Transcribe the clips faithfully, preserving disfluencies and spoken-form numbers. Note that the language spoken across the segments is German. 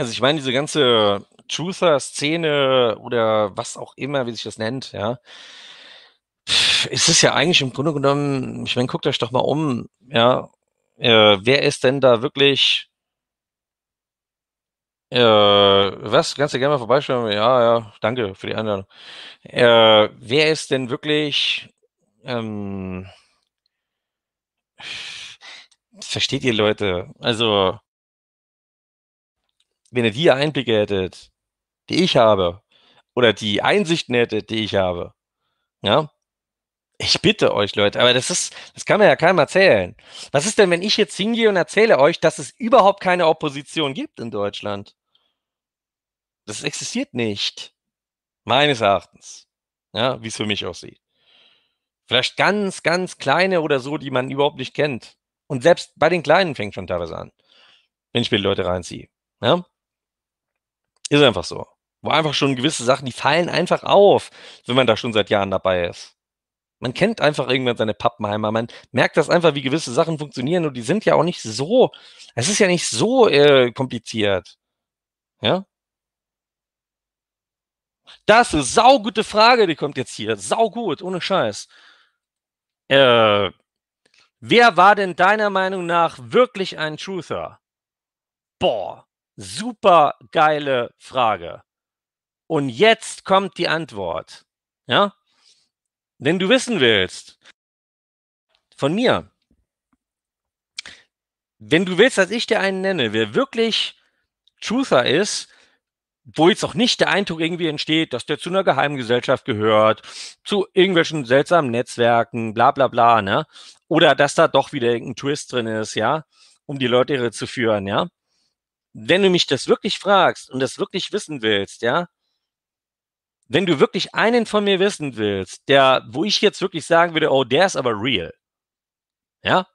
Also ich meine, diese ganze Truther-Szene oder was auch immer, wie sich das nennt, ja, ist es ja eigentlich im Grunde genommen, ich meine, guckt euch doch mal um, ja, äh, wer ist denn da wirklich, äh, was, kannst du gerne mal vorbeischauen, ja, ja, danke für die Einladung. Äh, wer ist denn wirklich, ähm, versteht ihr Leute, also, wenn ihr die Einblicke hättet, die ich habe, oder die Einsichten hättet, die ich habe, ja, ich bitte euch, Leute, aber das ist, das kann mir ja keinem erzählen. Was ist denn, wenn ich jetzt hingehe und erzähle euch, dass es überhaupt keine Opposition gibt in Deutschland? Das existiert nicht. Meines Erachtens. Ja, wie es für mich aussieht. Vielleicht ganz, ganz kleine oder so, die man überhaupt nicht kennt. Und selbst bei den Kleinen fängt schon teilweise an, wenn ich mir die Leute reinziehe. Ja? Ist einfach so. Wo einfach schon gewisse Sachen, die fallen einfach auf, wenn man da schon seit Jahren dabei ist. Man kennt einfach irgendwann seine Pappenheimer, man merkt das einfach, wie gewisse Sachen funktionieren und die sind ja auch nicht so, es ist ja nicht so äh, kompliziert. Ja? Das ist eine saugute Frage, die kommt jetzt hier. Saugut, ohne Scheiß. Äh, wer war denn deiner Meinung nach wirklich ein Truther? Boah, super geile Frage. Und jetzt kommt die Antwort. Ja? Wenn du wissen willst, von mir, wenn du willst, dass ich dir einen nenne, wer wirklich Truther ist, wo jetzt auch nicht der Eindruck irgendwie entsteht, dass der zu einer Geheimgesellschaft gehört, zu irgendwelchen seltsamen Netzwerken, bla bla bla, ne? Oder dass da doch wieder irgendein Twist drin ist, ja, um die Leute irre zu führen, ja. Wenn du mich das wirklich fragst und das wirklich wissen willst, ja, wenn du wirklich einen von mir wissen willst, der, wo ich jetzt wirklich sagen würde, oh, der ist aber real, ja,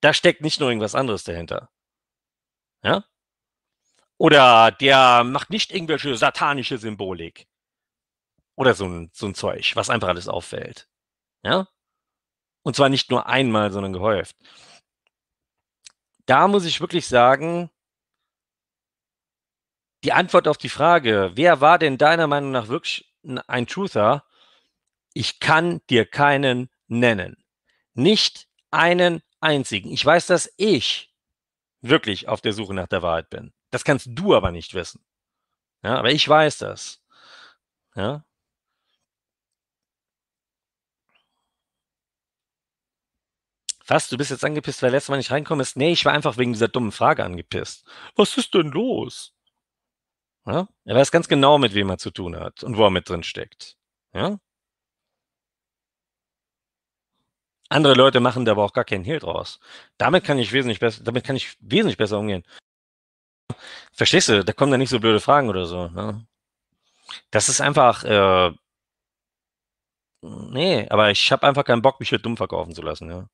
da steckt nicht nur irgendwas anderes dahinter, ja, oder der macht nicht irgendwelche satanische Symbolik oder so ein, so ein Zeug, was einfach alles auffällt, ja, und zwar nicht nur einmal, sondern gehäuft. Da muss ich wirklich sagen, die Antwort auf die Frage, wer war denn deiner Meinung nach wirklich ein Truther? Ich kann dir keinen nennen. Nicht einen einzigen. Ich weiß, dass ich wirklich auf der Suche nach der Wahrheit bin. Das kannst du aber nicht wissen. Ja, aber ich weiß das. Ja. Was, du bist jetzt angepisst, weil letztes Mal nicht reinkommst? Nee, ich war einfach wegen dieser dummen Frage angepisst. Was ist denn los? Ja? Er weiß ganz genau, mit wem er zu tun hat und wo er mit drin steckt. Ja? Andere Leute machen da aber auch gar keinen Hehl draus. Damit kann ich wesentlich besser, damit kann ich wesentlich besser umgehen. Verstehst du? Da kommen dann nicht so blöde Fragen oder so. Ne? Das ist einfach. Äh, nee, aber ich habe einfach keinen Bock, mich hier dumm verkaufen zu lassen. Ja?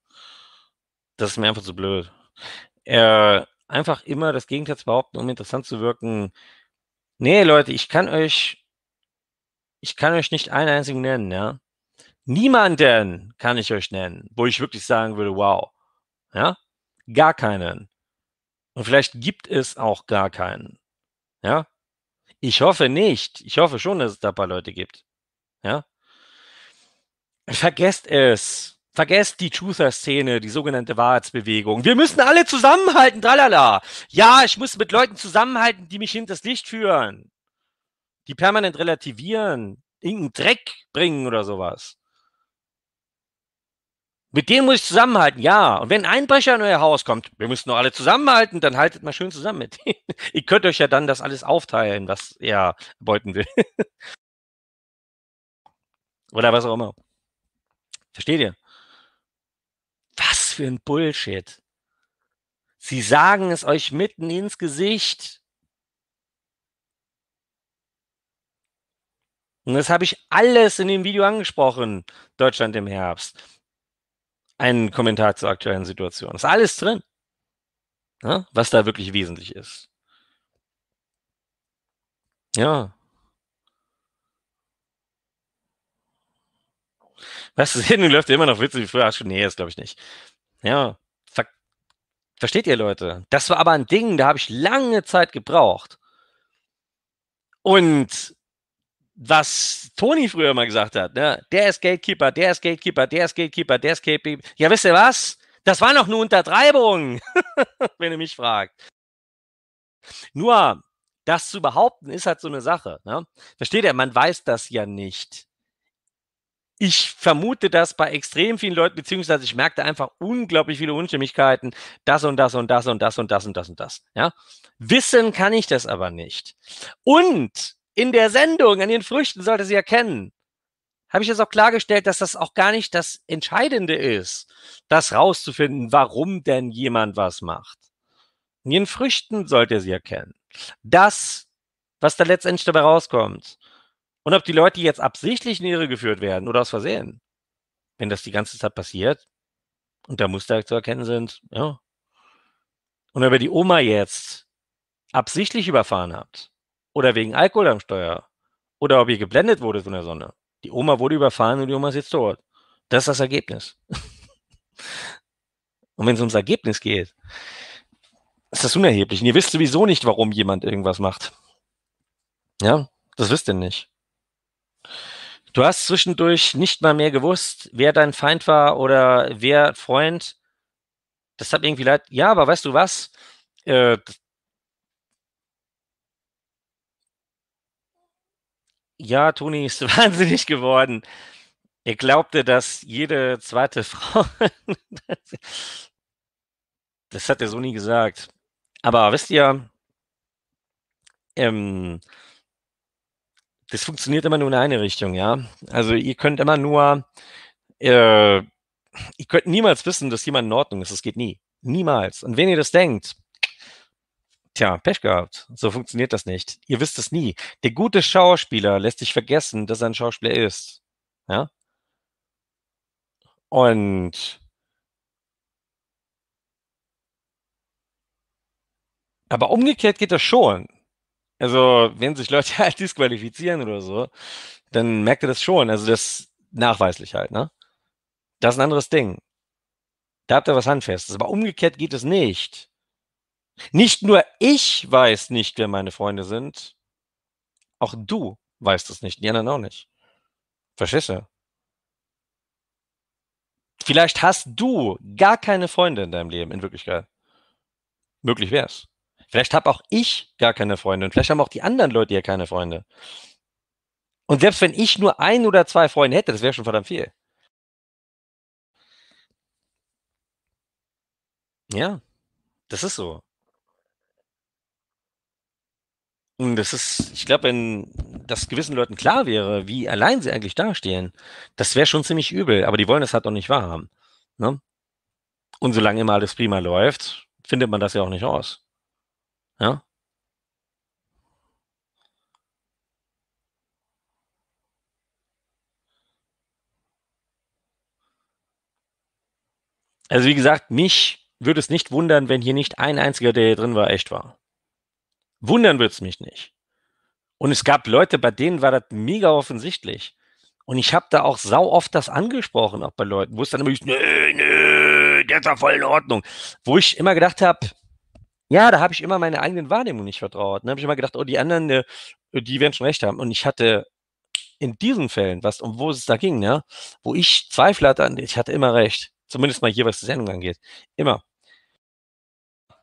Das ist mir einfach zu blöd. Äh, einfach immer das Gegenteil zu behaupten, um interessant zu wirken. Nee, Leute, ich kann euch, ich kann euch nicht einen einzigen nennen, ja. Niemanden kann ich euch nennen, wo ich wirklich sagen würde, wow, ja, gar keinen. Und vielleicht gibt es auch gar keinen, ja. Ich hoffe nicht, ich hoffe schon, dass es da ein paar Leute gibt, ja. Vergesst es, vergesst die Truther-Szene, die sogenannte Wahrheitsbewegung. Wir müssen alle zusammenhalten, tralala. Ja, ich muss mit Leuten zusammenhalten, die mich hinters Licht führen. Die permanent relativieren, irgendeinen Dreck bringen oder sowas. Mit denen muss ich zusammenhalten, ja. Und wenn ein Einbrecher in euer Haus kommt, wir müssen doch alle zusammenhalten, dann haltet mal schön zusammen mit denen. Ihr könnt euch ja dann das alles aufteilen, was er beuten will. Oder was auch immer. Versteht ihr? Was für ein Bullshit. Sie sagen es euch mitten ins Gesicht. Und das habe ich alles in dem Video angesprochen. Deutschland im Herbst. Ein Kommentar zur aktuellen Situation. Ist alles drin. Ja, was da wirklich wesentlich ist. Ja. Was ist denn? Läuft ja immer noch witzig wie früher. Nee, das glaube ich nicht. Ja. Ver Versteht ihr, Leute? Das war aber ein Ding, da habe ich lange Zeit gebraucht. Und was Toni früher mal gesagt hat, ne? Der ist Gatekeeper, der ist Gatekeeper, der ist Gatekeeper, der ist Gatekeeper. Ja, wisst ihr was? Das war noch eine Untertreibung, wenn ihr mich fragt. Nur, das zu behaupten, ist halt so eine Sache. Ne? Versteht ihr? Man weiß das ja nicht. Ich vermute das bei extrem vielen Leuten, beziehungsweise ich merkte einfach unglaublich viele Unstimmigkeiten. Das und das und das und das und das und das und das. Ja? Wissen kann ich das aber nicht. Und in der Sendung, an den Früchten, sollte sie erkennen, habe ich jetzt auch klargestellt, dass das auch gar nicht das Entscheidende ist, das rauszufinden, warum denn jemand was macht. In den Früchten sollt ihr sie erkennen. Das, was da letztendlich dabei rauskommt. Und ob die Leute jetzt absichtlich in die Irre geführt werden oder aus Versehen. Wenn das die ganze Zeit passiert und da Muster zu erkennen sind, ja. Und wenn ihr die Oma jetzt absichtlich überfahren habt oder wegen Alkohol am Steuer oder ob ihr geblendet wurde von der Sonne. Die Oma wurde überfahren und die Oma ist jetzt tot. Das ist das Ergebnis. Und wenn es ums Ergebnis geht, ist das unerheblich. Und ihr wisst sowieso nicht, warum jemand irgendwas macht. Ja, das wisst ihr nicht. Du hast zwischendurch nicht mal mehr gewusst, wer dein Feind war oder wer Freund. Das hat irgendwie leid. Ja, aber weißt du was? Äh, ja, Toni ist wahnsinnig geworden. Er glaubte, dass jede zweite Frau... Das hat er so nie gesagt. Aber wisst ihr, ähm, das funktioniert immer nur in eine Richtung, ja. Also ihr könnt immer nur, äh, ihr könnt niemals wissen, dass jemand in Ordnung ist. Das geht nie. Niemals. Und wenn ihr das denkt, tja, Pech gehabt. So funktioniert das nicht. Ihr wisst es nie. Der gute Schauspieler lässt sich vergessen, dass er ein Schauspieler ist. Ja. Und aber umgekehrt geht das schon. Also, wenn sich Leute halt disqualifizieren oder so, dann merkt ihr das schon. Also, das nachweislich halt, ne? Das ist ein anderes Ding. Da habt ihr was Handfestes. Aber umgekehrt geht es nicht. Nicht nur ich weiß nicht, wer meine Freunde sind. Auch du weißt es nicht. Die anderen auch nicht. Verstehst du? Vielleicht hast du gar keine Freunde in deinem Leben, in Wirklichkeit. Möglich wär's. Vielleicht habe auch ich gar keine Freunde und vielleicht haben auch die anderen Leute ja keine Freunde. Und selbst wenn ich nur ein oder zwei Freunde hätte, das wäre schon verdammt viel. Ja, das ist so. Und das ist, ich glaube, wenn das gewissen Leuten klar wäre, wie allein sie eigentlich dastehen, das wäre schon ziemlich übel, aber die wollen das halt noch nicht wahrhaben. Ne? Und solange immer alles prima läuft, findet man das ja auch nicht raus. Ja? Also wie gesagt, mich würde es nicht wundern, wenn hier nicht ein einziger, der hier drin war, echt war. Wundern würde es mich nicht. Und es gab Leute, bei denen war das mega offensichtlich. Und ich habe da auch sau oft das angesprochen, auch bei Leuten, wo es dann immer hieß, nö, nö, der ist doch voll in Ordnung. Wo ich immer gedacht habe, ja, da habe ich immer meine eigenen Wahrnehmung nicht vertraut. Dann habe ich immer gedacht, oh, die anderen, die werden schon recht haben. Und ich hatte in diesen Fällen, was, um wo es da ging, ja, wo ich Zweifel hatte, ich hatte immer recht. Zumindest mal hier, was die Sendung angeht. Immer.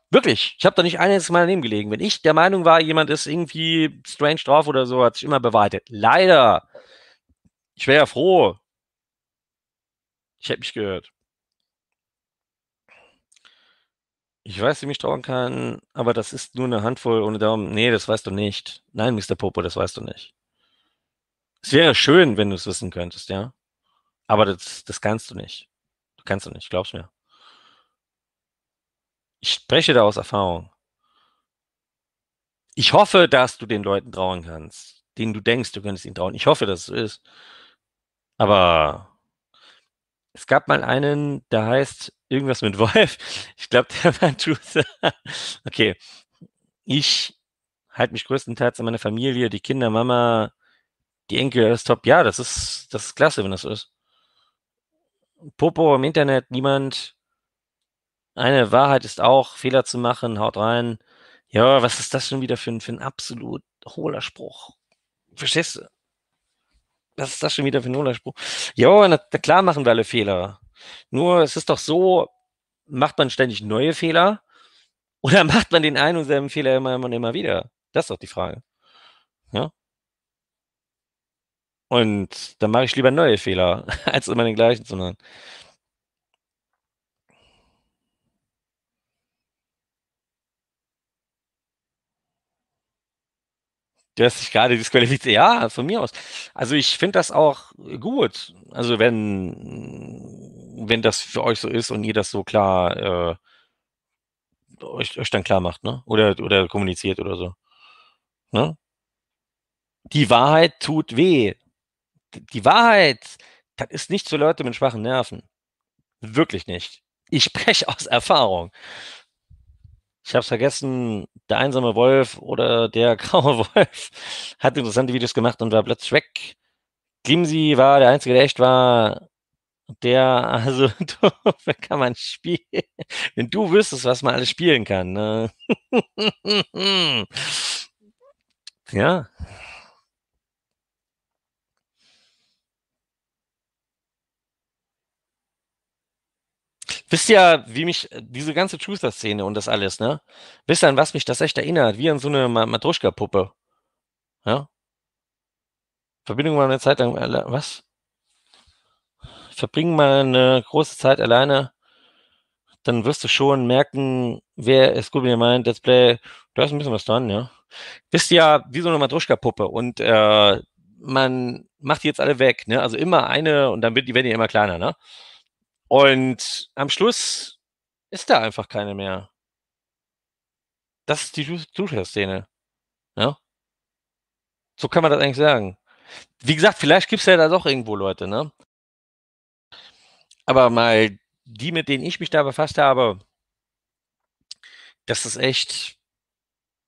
Wirklich. Ich habe da nicht ein einziges Mal daneben gelegen. Wenn ich der Meinung war, jemand ist irgendwie strange drauf oder so, hat sich immer bewahrheitet. Leider. Ich wäre ja froh. Ich hätte mich gehört. Ich weiß, wie ich mich trauen kann, aber das ist nur eine Handvoll ohne Daumen. Nee, das weißt du nicht. Nein, Mister Popo, das weißt du nicht. Es wäre schön, wenn du es wissen könntest, ja. Aber das, das kannst du nicht. Du kannst du nicht, glaub's mir. Ich spreche da aus Erfahrung. Ich hoffe, dass du den Leuten trauen kannst, denen du denkst, du könntest ihnen trauen. Ich hoffe, dass es so ist. Aber es gab mal einen, der heißt irgendwas mit Wolf. Ich glaube, der war ein Truther. Okay. Ich halte mich größtenteils an meine Familie, die Kinder, Mama, die Enkel, alles top. Ja, das ist, das ist klasse, wenn das so ist. Popo im Internet, niemand. Eine Wahrheit ist auch, Fehler zu machen, haut rein. Ja, was ist das schon wieder für ein, für ein absolut hohler Spruch? Verstehst du? Was ist das schon wieder für ein Nuller-Spruch? Jo, na, na klar machen wir alle Fehler. Nur, es ist doch so, macht man ständig neue Fehler oder macht man den einen und selben Fehler immer und immer, immer wieder? Das ist doch die Frage. Ja? Und dann mache ich lieber neue Fehler, als immer den gleichen zu machen. Du hast dich gerade disqualifiziert. Ja, von mir aus. Also ich finde das auch gut. Also wenn, wenn das für euch so ist und ihr das so klar äh, euch, euch dann klar macht, ne? Oder, oder kommuniziert oder so. Ne? Die Wahrheit tut weh. Die Wahrheit, das ist nicht für Leute mit schwachen Nerven. Wirklich nicht. Ich spreche aus Erfahrung. Ich habe es vergessen, der einsame Wolf oder der graue Wolf hat interessante Videos gemacht und war plötzlich weg. Glimsi war der Einzige, der echt war. Der, also, da kann man spielen. Wenn du wüsstest, was man alles spielen kann. Ne? Ja. Wisst ihr, wie mich diese ganze Truther-Szene und das alles, ne? Wisst ihr, an was mich das echt erinnert? Wie an so eine Matruschka-Puppe. Ja? Verbringen mal eine Zeit lang, was? Verbringen mal eine große Zeit alleine, dann wirst du schon merken, wer ist gut, wie ihr meint, Let's Play, da ist ein bisschen was dran, ja? Wisst ihr, wie so eine Matruschka-Puppe und äh, man macht die jetzt alle weg, ne? Also immer eine und dann wird die, werden die immer kleiner, ne? Und am Schluss ist da einfach keine mehr. Das ist die Truther-Szene. Ja? So kann man das eigentlich sagen. Wie gesagt, vielleicht gibt es ja da doch irgendwo Leute, ne? Aber mal die, mit denen ich mich da befasst habe, das ist echt,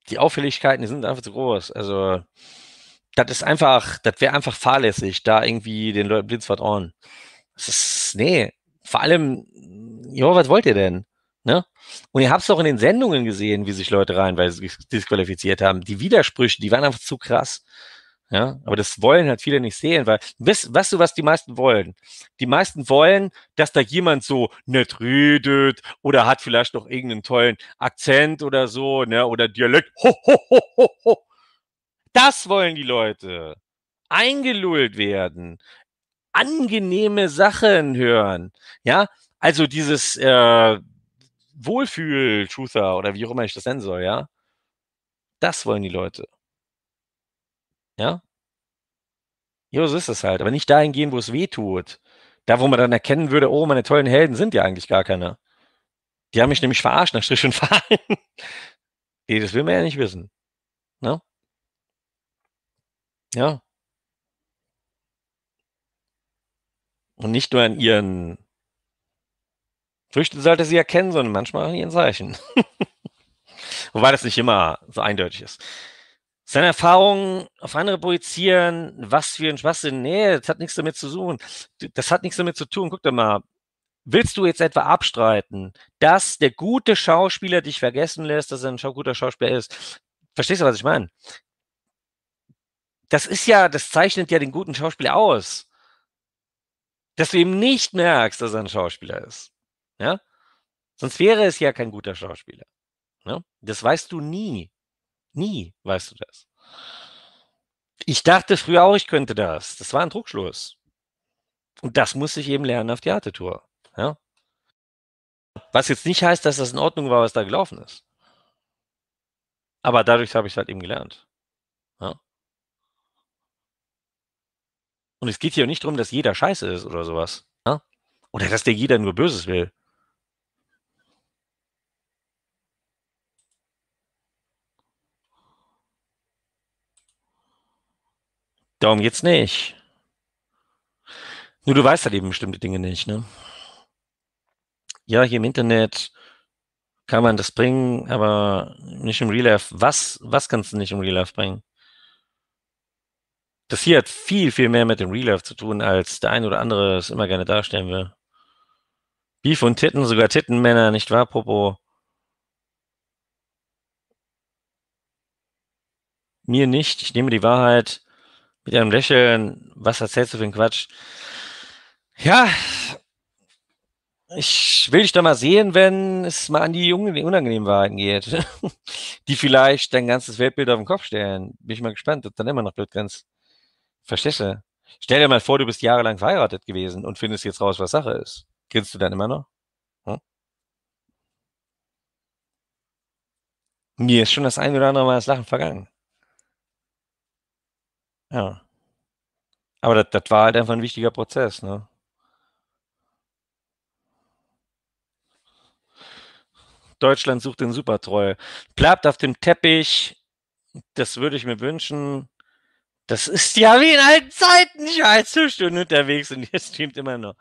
die Auffälligkeiten, die sind einfach zu groß. Also, das ist einfach, das wäre einfach fahrlässig, da irgendwie den Leuten blind zu vertrauen. Das ist, nee. Vor allem, jo, was wollt ihr denn? Ne? Und ihr habt es doch in den Sendungen gesehen, wie sich Leute reinweise disqualifiziert haben. Die Widersprüche, die waren einfach zu krass. Ja? Aber das wollen halt viele nicht sehen, weil, weißt, weißt du, was die meisten wollen? Die meisten wollen, dass da jemand so nett redet oder hat vielleicht noch irgendeinen tollen Akzent oder so, ne? Oder Dialekt. Ho, ho, ho, ho, ho. Das wollen die Leute. Eingelullt werden. Angenehme Sachen hören, ja, also dieses äh, Wohlfühl-Truther oder wie auch immer ich das nennen soll, ja, das wollen die Leute, ja, jo, so ist es halt, aber nicht dahin gehen, wo es weh tut, da, wo man dann erkennen würde, oh, meine tollen Helden sind ja eigentlich gar keine, die haben mich nämlich verarscht, nach Strich und Faden, nee, das will man ja nicht wissen, ne, ja, und nicht nur an ihren Früchten sollte sie erkennen, sondern manchmal an ihren Zeichen. Wobei das nicht immer so eindeutig ist. Seine Erfahrungen auf andere projizieren, was für ein Schwachsinn. Nee, das hat nichts damit zu tun. Das hat nichts damit zu tun. Guck doch mal. Willst du jetzt etwa abstreiten, dass der gute Schauspieler dich vergessen lässt, dass er ein guter Schauspieler ist? Verstehst du, was ich meine? Das ist ja, das zeichnet ja den guten Schauspieler aus. Dass du eben nicht merkst, dass er ein Schauspieler ist. Ja? Sonst wäre es ja kein guter Schauspieler. Ja? Das weißt du nie. Nie weißt du das. Ich dachte früher auch, ich könnte das. Das war ein Trugschluss. Und das musste ich eben lernen auf Theatertour. Ja? Was jetzt nicht heißt, dass das in Ordnung war, was da gelaufen ist. Aber dadurch habe ich es halt eben gelernt. Ja? Und es geht hier nicht darum, dass jeder scheiße ist oder sowas. Ja? Oder dass der jeder nur Böses will. Darum geht's nicht. Nur du weißt halt eben bestimmte Dinge nicht. Ne? Ja, hier im Internet kann man das bringen, aber nicht im Real Life. Was, was kannst du nicht im Real Life bringen? Das hier hat viel, viel mehr mit dem Real Life zu tun, als der ein oder andere es immer gerne darstellen will. Beef und Titten, sogar Tittenmänner, nicht wahr, Popo? Mir nicht, ich nehme die Wahrheit mit einem Lächeln, was erzählst du für einen Quatsch? Ja, ich will dich doch mal sehen, wenn es mal an die jungen unangenehmen Wahrheiten geht, die vielleicht dein ganzes Weltbild auf den Kopf stellen. Bin ich mal gespannt, ob dann immer noch blöd grenzt. Verstehst du? Stell dir mal vor, du bist jahrelang verheiratet gewesen und findest jetzt raus, was Sache ist. Grinst du dann immer noch? Hm? Mir ist schon das ein oder andere Mal das Lachen vergangen. Ja. Aber das war halt einfach ein wichtiger Prozess, ne? Deutschland sucht den Supertroll. Bleibt auf dem Teppich. Das würde ich mir wünschen. Das ist ja wie in alten Zeiten. Ich war jetzt fünf Stunden unterwegs und ihr streamt immer noch.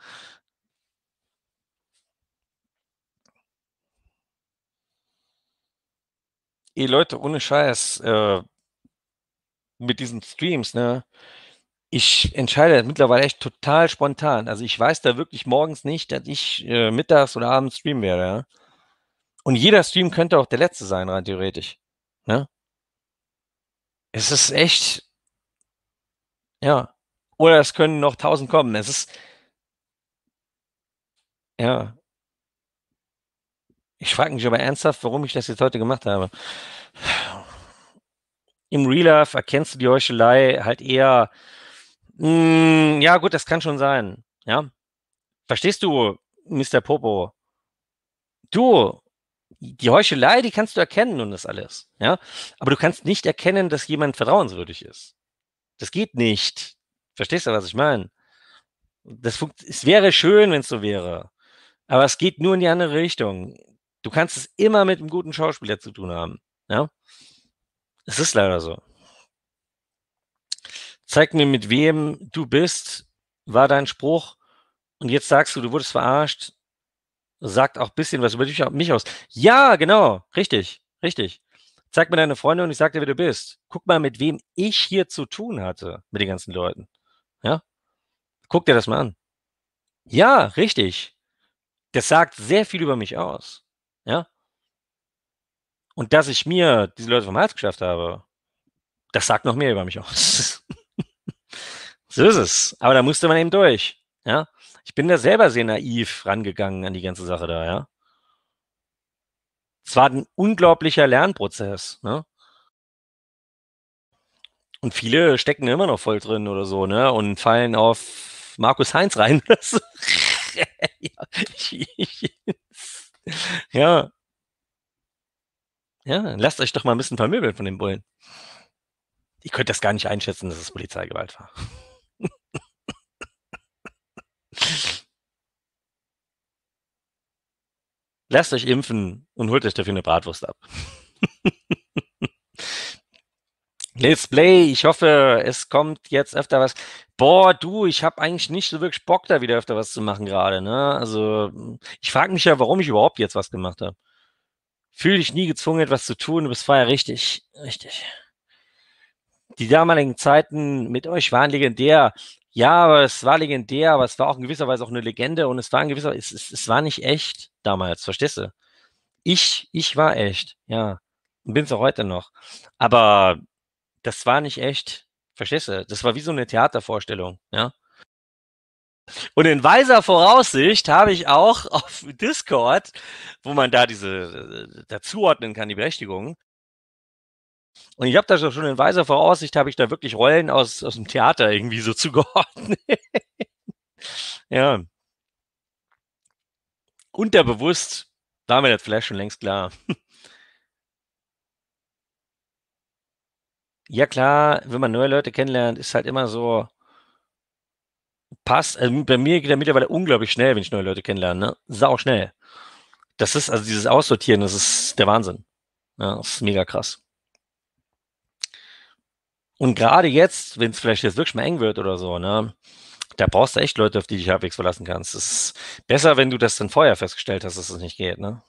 Ey Leute, ohne Scheiß, äh, mit diesen Streams, ne? Ich entscheide mittlerweile echt total spontan. Also ich weiß da wirklich morgens nicht, dass ich äh, mittags oder abends streamen werde. Ja? Und jeder Stream könnte auch der letzte sein, rein theoretisch. Ne? Es ist echt... Ja. Oder es können noch tausend kommen. Es ist... Ja. Ich frage mich aber ernsthaft, warum ich das jetzt heute gemacht habe. Im Real Life erkennst du die Heuchelei halt eher... Mh, ja gut, das kann schon sein. Ja. Verstehst du, Mister Popo? Du... Die Heuchelei, die kannst du erkennen und das alles. Ja? Aber du kannst nicht erkennen, dass jemand vertrauenswürdig ist. Das geht nicht. Verstehst du, was ich meine? Das funkt, es wäre schön, wenn es so wäre. Aber es geht nur in die andere Richtung. Du kannst es immer mit einem guten Schauspieler zu tun haben. Ja? Es ist leider so. Zeig mir, mit wem du bist, war dein Spruch. Und jetzt sagst du, du wurdest verarscht. Sagt auch ein bisschen was über dich, mich aus. Ja, genau. Richtig. Richtig. Zeig mir deine Freunde und ich sag dir, wer du bist. Guck mal, mit wem ich hier zu tun hatte. Mit den ganzen Leuten. Ja? Guck dir das mal an. Ja, richtig. Das sagt sehr viel über mich aus. Ja? Und dass ich mir diese Leute vom Hals geschafft habe, das sagt noch mehr über mich aus. So ist es. Aber da musste man eben durch. Ja? Ich bin da selber sehr naiv rangegangen an die ganze Sache da, ja. Es war ein unglaublicher Lernprozess, ne? Und viele stecken immer noch voll drin oder so, ne? Und fallen auf Markus Heinz rein. Ja. Ja, lasst euch doch mal ein bisschen vermöbeln von den Bullen. Ihr könnt das gar nicht einschätzen, dass es Polizeigewalt war. Lasst euch impfen und holt euch dafür eine Bratwurst ab. Let's Play, ich hoffe, es kommt jetzt öfter was. Boah, du, ich habe eigentlich nicht so wirklich Bock, da wieder öfter was zu machen gerade. Ne? Also, ich frage mich ja, warum ich überhaupt jetzt was gemacht habe. Fühl dich nie gezwungen, etwas zu tun, du bist freier. Richtig, richtig. Die damaligen Zeiten mit euch waren legendär. Ja, aber es war legendär, aber es war auch in gewisser Weise auch eine Legende und es war in gewisser Weise, es, es, es war nicht echt damals, verstehst du? Ich, ich war echt, ja. Und bin es auch heute noch. Aber das war nicht echt, verstehst du? Das war wie so eine Theatervorstellung, ja. Und in weiser Voraussicht habe ich auch auf Discord, wo man da diese, da zuordnen kann, die Berechtigung. Und ich habe da schon in weiser Voraussicht, habe ich da wirklich Rollen aus, aus dem Theater irgendwie so zugeordnet. Ja. Unterbewusst war mir das vielleicht schon längst klar. Ja klar, wenn man neue Leute kennenlernt, ist halt immer so, passt, also bei mir geht er mittlerweile unglaublich schnell, wenn ich neue Leute kennenlerne, ne? Sau schnell. Das ist, also dieses Aussortieren, das ist der Wahnsinn. Ja, das ist mega krass. Und gerade jetzt, wenn es vielleicht jetzt wirklich mal eng wird oder so, ne, da brauchst du echt Leute, auf die du dich halbwegs verlassen kannst. Es ist besser, wenn du das dann vorher festgestellt hast, dass es das nicht geht, ne?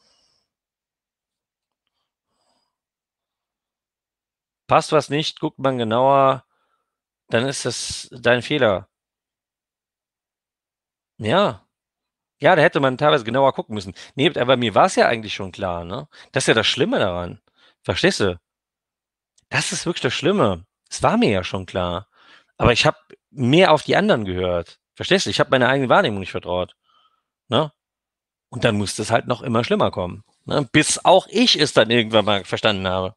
Passt was nicht, guckt man genauer, dann ist das dein Fehler. Ja. Ja, da hätte man teilweise genauer gucken müssen. Nee, aber mir war es ja eigentlich schon klar, ne? Das ist ja das Schlimme daran. Verstehst du? Das ist wirklich das Schlimme. Es war mir ja schon klar. Aber ich habe mehr auf die anderen gehört. Verstehst du? Ich habe meine eigene Wahrnehmung nicht vertraut. Ne? Und dann musste es halt noch immer schlimmer kommen. Ne? Bis auch ich es dann irgendwann mal verstanden habe.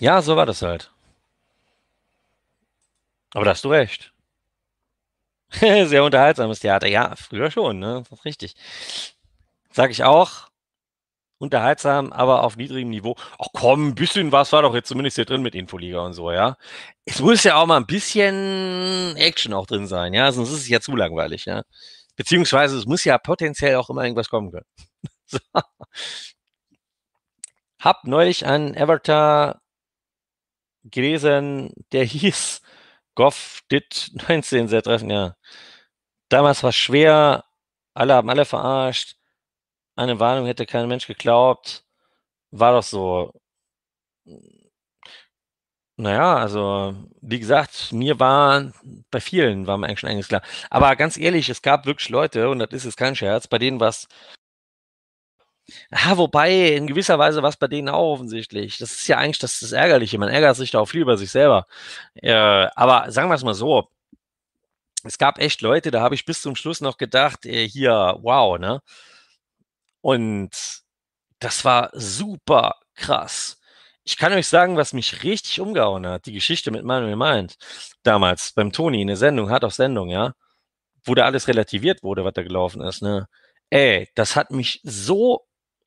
Ja, so war das halt. Aber da hast du recht. Sehr unterhaltsames Theater. Ja, früher schon, ne? Das ist richtig. Sag ich auch. Unterhaltsam, aber auf niedrigem Niveau. Ach komm, ein bisschen was war doch jetzt zumindest hier drin mit Infoliga und so, ja. Es muss ja auch mal ein bisschen Action auch drin sein, ja. Sonst ist es ja zu langweilig, ja. Beziehungsweise es muss ja potenziell auch immer irgendwas kommen können. So. Hab neulich einen Avatar gelesen, der hieß Goff Dit neunzehn, sehr treffend, ja. Damals war es schwer, alle haben alle verarscht. Eine Warnung hätte kein Mensch geglaubt. War doch so. Naja, also, wie gesagt, mir war, bei vielen war mir eigentlich schon einiges klar. Aber ganz ehrlich, es gab wirklich Leute, und das ist jetzt kein Scherz, bei denen war es. Ah, wobei, in gewisser Weise war es bei denen auch offensichtlich. Das ist ja eigentlich das, das Ärgerliche. Man ärgert sich da auch viel über sich selber. Äh, aber sagen wir es mal so. Es gab echt Leute, da habe ich bis zum Schluss noch gedacht, äh, hier, wow, ne? Und das war super krass. Ich kann euch sagen, was mich richtig umgehauen hat, die Geschichte mit Manuel Meint, damals beim Toni in der Sendung, Hart auf Sendung, ja, wo da alles relativiert wurde, was da gelaufen ist, ne. Ey, das hat mich so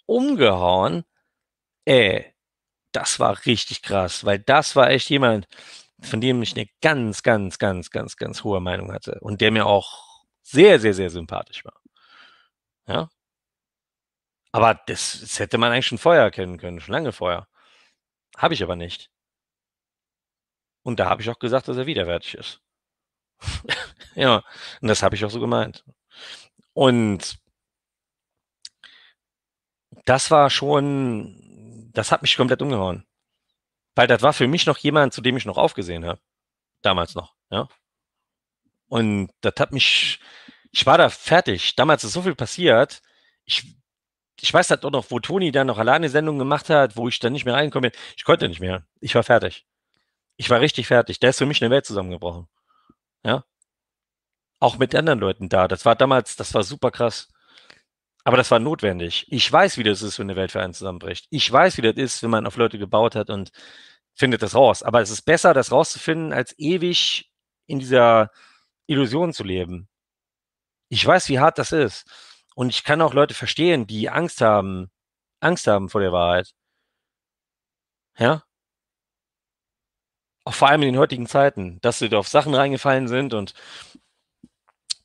umgehauen, ey, das war richtig krass, weil das war echt jemand, von dem ich eine ganz, ganz, ganz, ganz, ganz hohe Meinung hatte und der mir auch sehr, sehr, sehr sympathisch war, ja. Aber das, das hätte man eigentlich schon vorher erkennen können, schon lange vorher. Habe ich aber nicht. Und da habe ich auch gesagt, dass er widerwärtig ist. Ja, und das habe ich auch so gemeint. Und das war schon, das hat mich komplett umgehauen. Weil das war für mich noch jemand, zu dem ich noch aufgesehen habe. Damals noch, ja. Und das hat mich, ich war da fertig. Damals ist so viel passiert, ich... Ich weiß halt auch noch, wo Toni dann noch alleine Sendung gemacht hat, wo ich dann nicht mehr reinkomme. Ich konnte nicht mehr. Ich war fertig. Ich war richtig fertig. Da ist für mich eine Welt zusammengebrochen. Ja. Auch mit anderen Leuten da. Das war damals, das war super krass. Aber das war notwendig. Ich weiß, wie das ist, wenn eine Welt für einen zusammenbricht. Ich weiß, wie das ist, wenn man auf Leute gebaut hat und findet das raus. Aber es ist besser, das rauszufinden, als ewig in dieser Illusion zu leben. Ich weiß, wie hart das ist. Und ich kann auch Leute verstehen, die Angst haben, Angst haben vor der Wahrheit. Ja? Auch vor allem in den heutigen Zeiten, dass sie da auf Sachen reingefallen sind und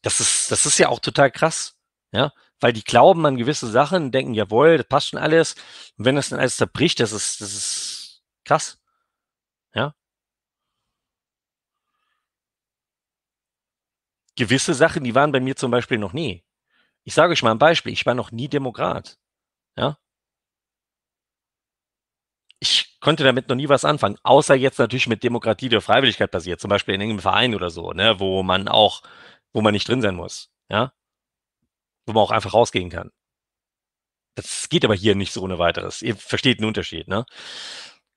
das ist, das ist ja auch total krass. Ja? Weil die glauben an gewisse Sachen, denken, jawohl, das passt schon alles. Und wenn das dann alles zerbricht, das ist, das ist krass. Ja? Gewisse Sachen, die waren bei mir zum Beispiel noch nie. Ich sage euch mal ein Beispiel. Ich war noch nie Demokrat. Ja? Ich konnte damit noch nie was anfangen, außer jetzt natürlich mit Demokratie der Freiwilligkeit basiert, zum Beispiel in irgendeinem Verein oder so, ne, wo man auch, wo man nicht drin sein muss, ja, wo man auch einfach rausgehen kann. Das geht aber hier nicht so ohne weiteres. Ihr versteht den Unterschied, ne?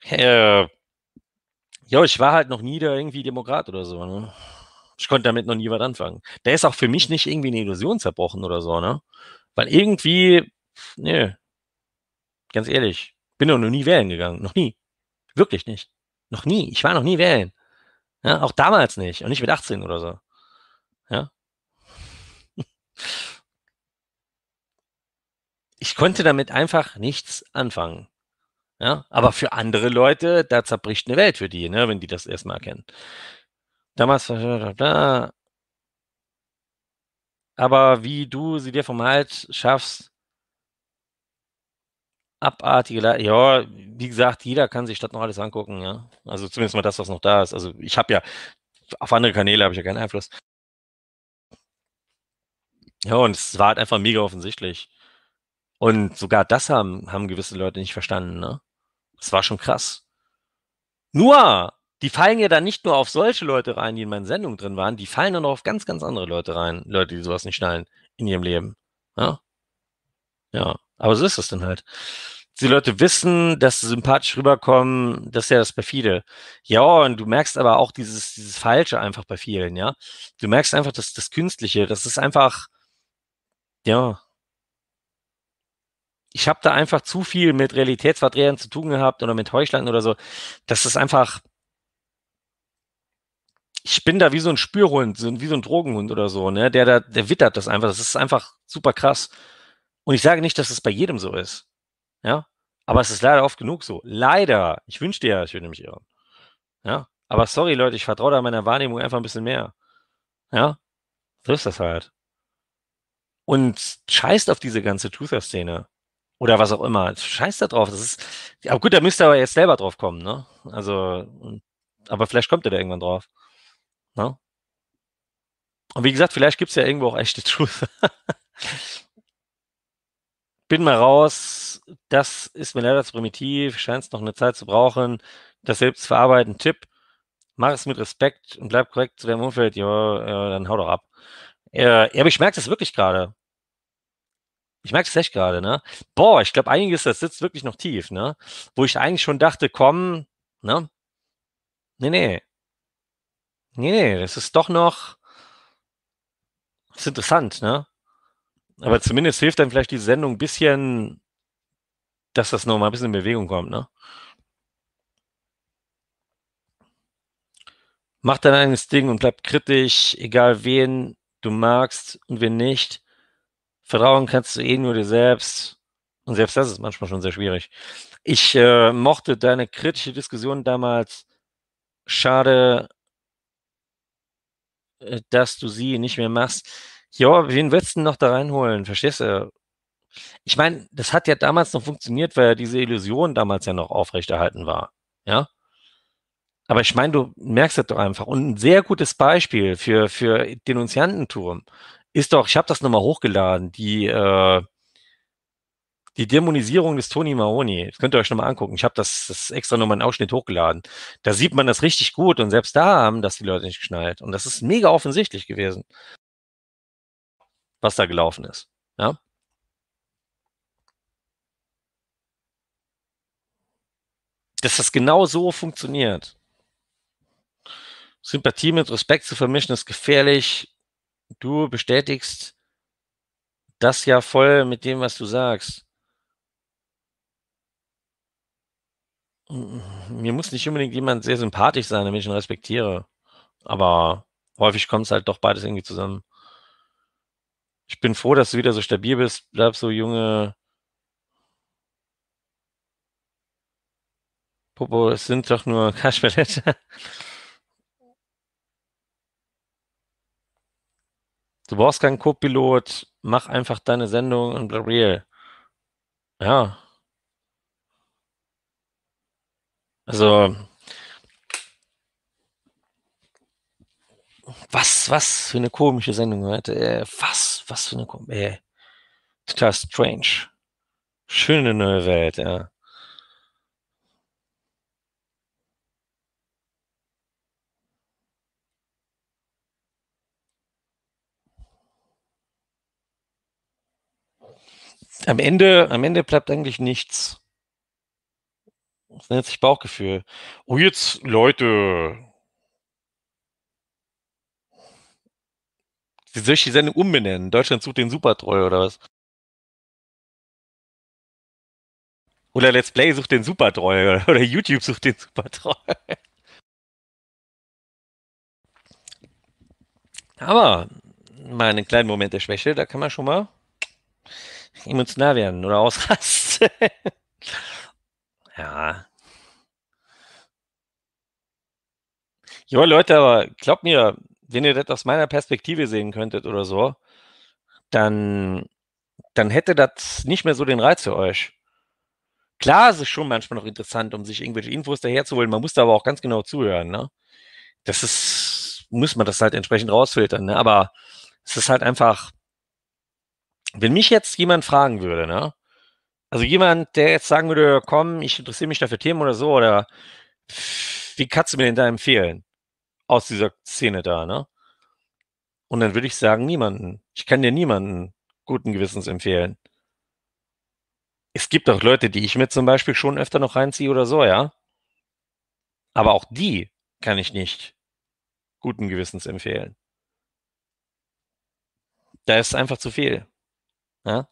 Äh, jo, ich war halt noch nie da irgendwie Demokrat oder so, ne? Ich konnte damit noch nie was anfangen. Da ist auch für mich nicht irgendwie eine Illusion zerbrochen oder so, ne? Weil irgendwie, ne, ganz ehrlich, bin doch noch nie wählen gegangen. Noch nie. Wirklich nicht. Noch nie. Ich war noch nie wählen. Ja, auch damals nicht. Und nicht mit achtzehn oder so. Ja? Ich konnte damit einfach nichts anfangen. Ja? Aber für andere Leute, da zerbricht eine Welt für die, ne? Wenn die das erstmal erkennen. Damals, aber wie du sie dir vom Halt schaffst, abartige Leute, ja, wie gesagt, jeder kann sich das noch alles angucken, ja, also zumindest mal das, was noch da ist, also ich habe ja, auf andere Kanäle habe ich ja keinen Einfluss. Ja, und es war halt einfach mega offensichtlich und sogar das haben, haben gewisse Leute nicht verstanden, ne, das war schon krass. Nur, die fallen ja dann nicht nur auf solche Leute rein, die in meinen Sendungen drin waren, die fallen dann auch auf ganz, ganz andere Leute rein. Leute, die sowas nicht schnallen in ihrem Leben. Ja, ja, aber so ist es dann halt. die Leute wissen, dass sie sympathisch rüberkommen, das ist ja das Perfide. Ja, und du merkst aber auch dieses, dieses Falsche einfach bei vielen, ja. Du merkst einfach das, das Künstliche, das ist einfach, ja. Ich habe da einfach zu viel mit Realitätsverdrehern zu tun gehabt oder mit Heuchlern oder so. Das ist einfach, ich bin da wie so ein Spürhund, wie so ein Drogenhund oder so, ne? Der da, der wittert das einfach. Das ist einfach super krass. Und ich sage nicht, dass es bei jedem so ist. Ja, aber es ist leider oft genug so. Leider. Ich wünschte ja, ich würde mich irren. Ja, aber sorry, Leute, ich vertraue da meiner Wahrnehmung einfach ein bisschen mehr. Ja, so ist das halt. Und scheißt auf diese ganze Truther-Szene. Oder was auch immer. Scheiß da drauf. Das ist, aber gut, da müsst ihr aber jetzt selber drauf kommen, ne? Also, aber vielleicht kommt ihr da irgendwann drauf. Ne? Und wie gesagt, vielleicht gibt es ja irgendwo auch echte Truther. Bin mal raus, das ist mir leider zu primitiv, scheint es noch eine Zeit zu brauchen, das Selbstverarbeiten, Tipp, mach es mit Respekt und bleib korrekt zu deinem Umfeld, ja, ja dann hau doch ab. Äh, ja, aber ich merke das wirklich gerade. Ich merke das echt gerade, ne? Boah, ich glaube, einiges, das sitzt wirklich noch tief, ne? Wo ich eigentlich schon dachte, komm, ne? Nee, nee. Nee, nee, das ist doch noch, das ist interessant, ne? Aber zumindest hilft dann vielleicht die Sendung ein bisschen, dass das nochmal ein bisschen in Bewegung kommt, ne? Mach dein eigenes Ding und bleib kritisch, egal wen du magst und wen nicht. Vertrauen kannst du eh nur dir selbst. Und selbst das ist manchmal schon sehr schwierig. Ich äh, mochte deine kritische Diskussion damals. Schade, dass du sie nicht mehr machst. Ja, wen willst du noch da reinholen? Verstehst du? Ich meine, das hat ja damals noch funktioniert, weil ja diese Illusion damals ja noch aufrechterhalten war. Ja? Aber ich meine, du merkst das doch einfach. Und ein sehr gutes Beispiel für, für Denunziantentum ist doch, ich habe das nochmal hochgeladen, die, äh, die Dämonisierung des Toni Mahoni. Das könnt ihr euch nochmal angucken. Ich habe das, das extra nochmal einen Ausschnitt hochgeladen. Da sieht man das richtig gut und selbst da haben das die Leute nicht geschnallt. Und das ist mega offensichtlich gewesen, was da gelaufen ist. Ja? Dass das genau so funktioniert. Sympathie mit Respekt zu vermischen ist gefährlich. Du bestätigst das ja voll mit dem, was du sagst. Mir muss nicht unbedingt jemand sehr sympathisch sein, damit ich ihn respektiere. Aber häufig kommt es halt doch beides irgendwie zusammen. Ich bin froh, dass du wieder so stabil bist. Bleib so, Junge. Popo, es sind doch nur Kasperlette. Du brauchst keinen Co-Pilot. Mach einfach deine Sendung und bleib real. Ja. Also, Was, was für eine komische Sendung heute. Äh, was, was für eine komische. Äh, total strange. Schöne neue Welt, ja. Am Ende, am Ende bleibt eigentlich nichts. Das nennt sich Bauchgefühl. Oh, jetzt, Leute. Wie soll ich die Sendung umbenennen? Deutschland sucht den Supertroll oder was? Oder Let's Play sucht den Supertroll oder YouTube sucht den Supertroll. Aber mal einen kleinen Moment der Schwäche, da kann man schon mal emotional werden oder ausrasten. Ja. Jo, Leute, aber glaubt mir, wenn ihr das aus meiner Perspektive sehen könntet oder so, dann, dann hätte das nicht mehr so den Reiz für euch. Klar, es ist schon manchmal noch interessant, um sich irgendwelche Infos daherzuholen. Man muss da aber auch ganz genau zuhören. Ne? Das ist, muss man das halt entsprechend rausfiltern. Ne? Aber es ist halt einfach, wenn mich jetzt jemand fragen würde, ne? Also jemand, der jetzt sagen würde, komm, ich interessiere mich dafür Themen oder so, oder wie kannst du mir denn da empfehlen? Aus dieser Szene da, ne? Und dann würde ich sagen, niemanden. Ich kann dir niemanden guten Gewissens empfehlen. es gibt auch Leute, die ich mir zum Beispiel schon öfter noch reinziehe oder so, ja. Aber auch die kann ich nicht guten Gewissens empfehlen. Da ist einfach zu viel. Ja?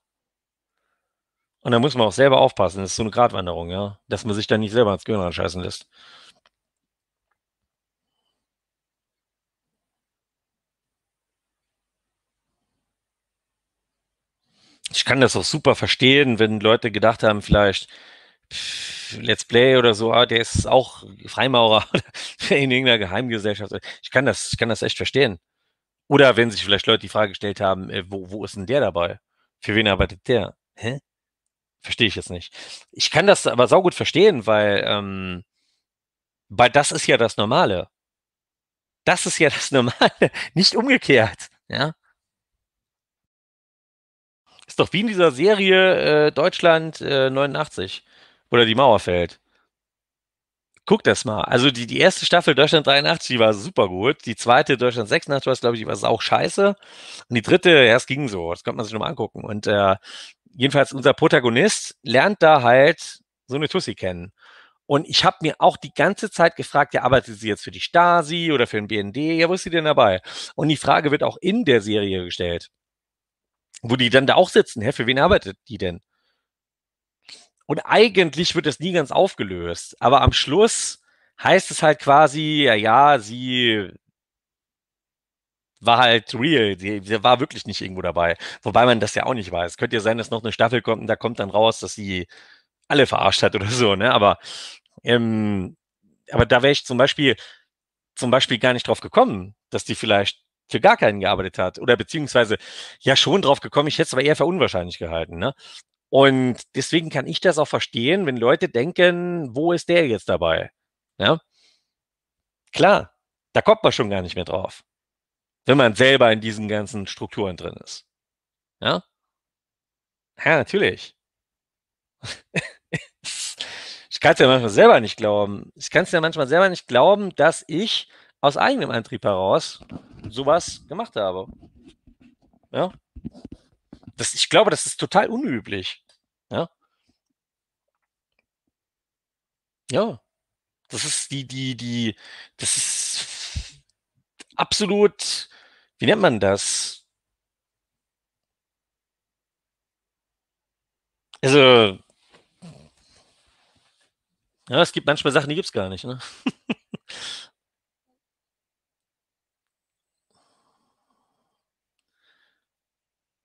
Und da muss man auch selber aufpassen. Das ist so eine Gratwanderung, ja, dass man sich dann nicht selber ans Gehirn anscheißen lässt. Ich kann das auch super verstehen, wenn Leute gedacht haben, vielleicht pff, Let's Play oder so, ah, der ist auch Freimaurer in irgendeiner Geheimgesellschaft. Ich kann das, ich kann das echt verstehen. Oder wenn sich vielleicht Leute die Frage gestellt haben, äh, wo, wo ist denn der dabei? Für wen arbeitet der? Hä? Verstehe ich jetzt nicht. Ich kann das aber saugut verstehen, weil, ähm, weil das ist ja das Normale. Das ist ja das Normale, nicht umgekehrt. Ja? Ist doch wie in dieser Serie äh, Deutschland äh, neunundachtzig, wo da die Mauer fällt. Guck das mal. Also die, die erste Staffel Deutschland dreiundachtzig, die war super gut. Die zweite Deutschland sechsundachtzig, war glaube ich, die war auch scheiße. Und die dritte, ja, es ging so. Das konnte man sich nochmal angucken. Und äh, jedenfalls unser Protagonist lernt da halt so eine Tussi kennen. Und ich habe mir auch die ganze Zeit gefragt, ja, arbeitet sie jetzt für die Stasi oder für den B N D? Ja, wo ist sie denn dabei? Und die Frage wird auch in der Serie gestellt, wo die dann da auch sitzen. Hä, für wen arbeitet die denn? Und eigentlich wird das nie ganz aufgelöst. Aber am Schluss heißt es halt quasi, ja, ja, sie war halt real. Sie, sie war wirklich nicht irgendwo dabei. Wobei man das ja auch nicht weiß. Könnte ja sein, dass noch eine Staffel kommt und da kommt dann raus, dass sie alle verarscht hat oder so, ne? Aber, ähm, aber da wäre ich zum Beispiel, zum Beispiel gar nicht drauf gekommen, dass die vielleicht für gar keinen gearbeitet hat. Oder beziehungsweise ja schon drauf gekommen, ich hätte es aber eher für unwahrscheinlich gehalten. Ne? Und deswegen kann ich das auch verstehen, wenn Leute denken, wo ist der jetzt dabei? Ja? Klar, da kommt man schon gar nicht mehr drauf, wenn man selber in diesen ganzen Strukturen drin ist. Ja, ja, natürlich. Ich kann es ja manchmal selber nicht glauben. Ich kann es ja manchmal selber nicht glauben, dass ich aus eigenem Antrieb heraus sowas gemacht habe. Ja. Das, ich glaube, das ist total unüblich. Ja. Ja. Das ist die, die, die, das ist absolut, wie nennt man das? Also, ja, es gibt manchmal Sachen, die gibt es gar nicht, ne?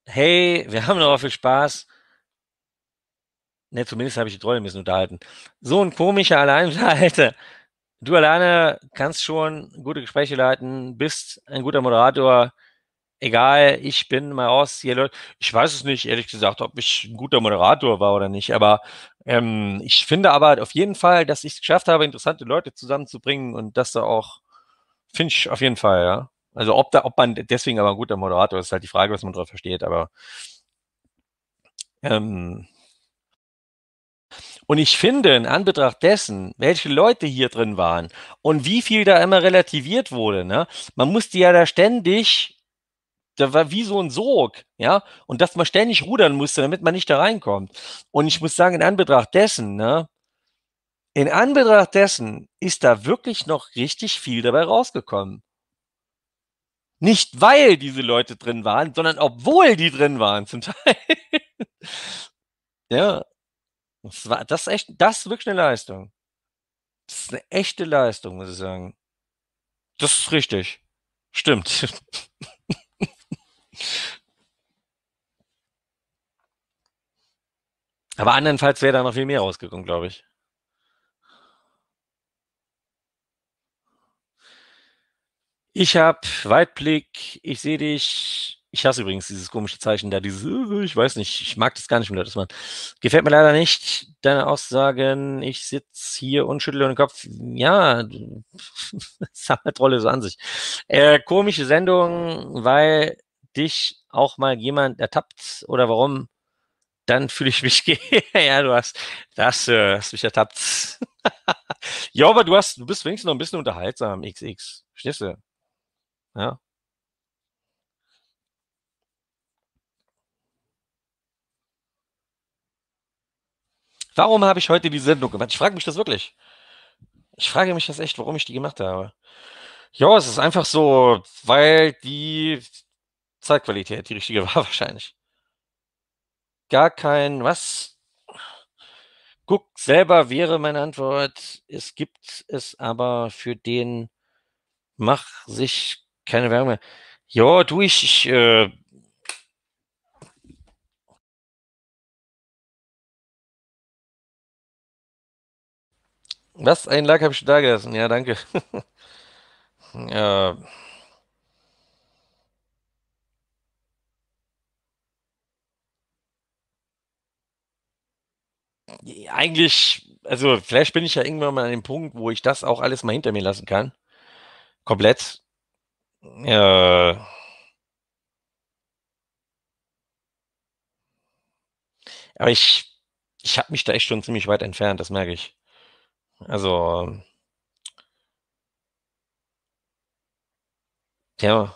Hey, wir haben noch viel Spaß. Ne, zumindest habe ich die Trolle ein bisschen unterhalten. So ein komischer Alleinunterhalter. Du alleine kannst schon gute Gespräche leiten, bist ein guter Moderator. Egal, ich bin mal raus hier, Leute. Ich weiß es nicht, ehrlich gesagt, ob ich ein guter Moderator war oder nicht, aber ähm, ich finde aber auf jeden Fall, dass ich es geschafft habe, interessante Leute zusammenzubringen und das da auch, finde ich auf jeden Fall, ja. Also ob, da, ob man deswegen aber ein guter Moderator ist, ist halt die Frage, was man darauf versteht. Aber ähm und ich finde, in Anbetracht dessen, welche Leute hier drin waren und wie viel da immer relativiert wurde, ne? Man musste ja da ständig, da war wie so ein Sog, ja, und dass man ständig rudern musste, damit man nicht da reinkommt. Und ich muss sagen, in Anbetracht dessen, ne? In Anbetracht dessen ist da wirklich noch richtig viel dabei rausgekommen. Nicht, weil diese Leute drin waren, sondern obwohl die drin waren, zum Teil. Ja, das war, das ist echt, das ist wirklich eine Leistung. Das ist eine echte Leistung, muss ich sagen. Das ist richtig. Stimmt. Aber andernfalls wäre da noch viel mehr rausgekommen, glaube ich. Ich habe Weitblick, ich sehe dich. Ich hasse übrigens dieses komische Zeichen da, dieses, ich weiß nicht, ich mag das gar nicht mehr, das man. Gefällt mir leider nicht, deine Aussagen, ich sitze hier und schüttle den Kopf. Ja, das hat eine Trolle so an sich. Äh, komische Sendung, weil dich auch mal jemand ertappt oder warum, dann fühle ich mich, ja, du hast, das, äh, hast mich ertappt. Ja, aber du, hast, du bist wenigstens noch ein bisschen unterhaltsam, X X, verstehst du? Ja. Warum habe ich heute die Sendung gemacht? Ich frage mich das wirklich. Ich frage mich das echt, warum ich die gemacht habe. Ja, es ist einfach so, weil die Zeitqualität die richtige war wahrscheinlich. Gar kein, was? Guck selber wäre meine Antwort. Es gibt es aber für den, mach sich keine Werbung mehr. Ja, du, ich, ich äh, was? Ein Lack habe ich da gelassen. Ja, danke. äh, eigentlich, also vielleicht bin ich ja irgendwann mal an dem Punkt, wo ich das auch alles mal hinter mir lassen kann. Komplett. Äh, aber ich, ich habe mich da echt schon ziemlich weit entfernt, das merke ich. Also, ja.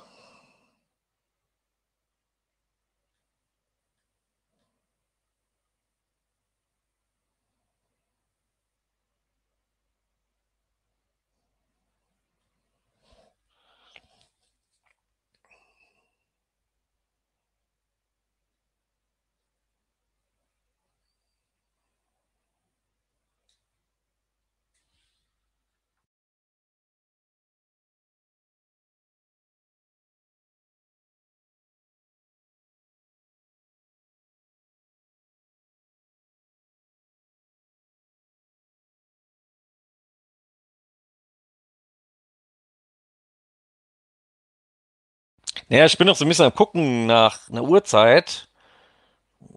Naja, ich bin noch so ein bisschen am Gucken nach einer Uhrzeit,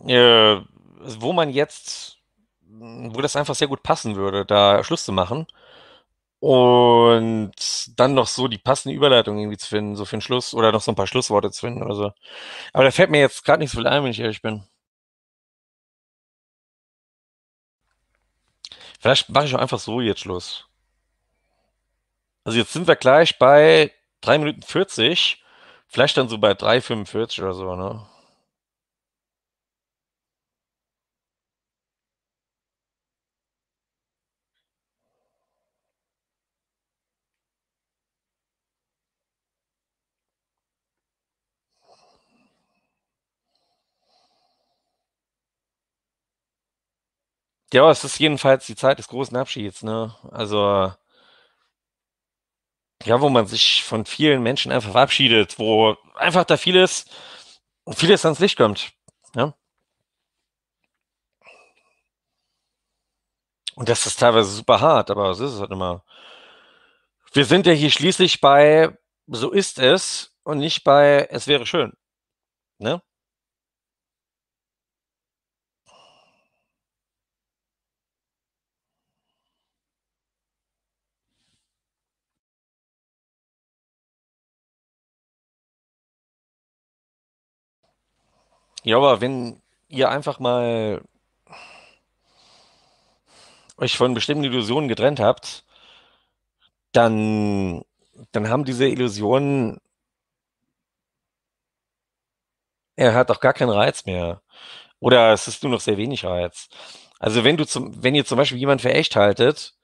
äh, wo man jetzt, wo das einfach sehr gut passen würde, da Schluss zu machen und dann noch so die passende Überleitung irgendwie zu finden, so für den Schluss oder noch so ein paar Schlussworte zu finden oder so. Aber da fällt mir jetzt gerade nicht so viel ein, wenn ich ehrlich bin. Vielleicht mache ich auch einfach so jetzt Schluss. Also jetzt sind wir gleich bei drei Minuten vierzig. Vielleicht dann so bei drei fünfundvierzig oder so, ne? Ja, es ist jedenfalls die Zeit des großen Abschieds, ne? Also, ja, wo man sich von vielen Menschen einfach verabschiedet, wo einfach da vieles, vieles ans Licht kommt. Ja? Und das ist teilweise super hart, aber es ist es halt immer. Wir sind ja hier schließlich bei so ist es und nicht bei es wäre schön. Ne? Ja, aber wenn ihr einfach mal euch von bestimmten Illusionen getrennt habt, dann, dann haben diese Illusionen, er hat auch gar keinen Reiz mehr. Oder es ist nur noch sehr wenig Reiz. Also wenn du zum, wenn ihr zum Beispiel jemanden für echt haltet,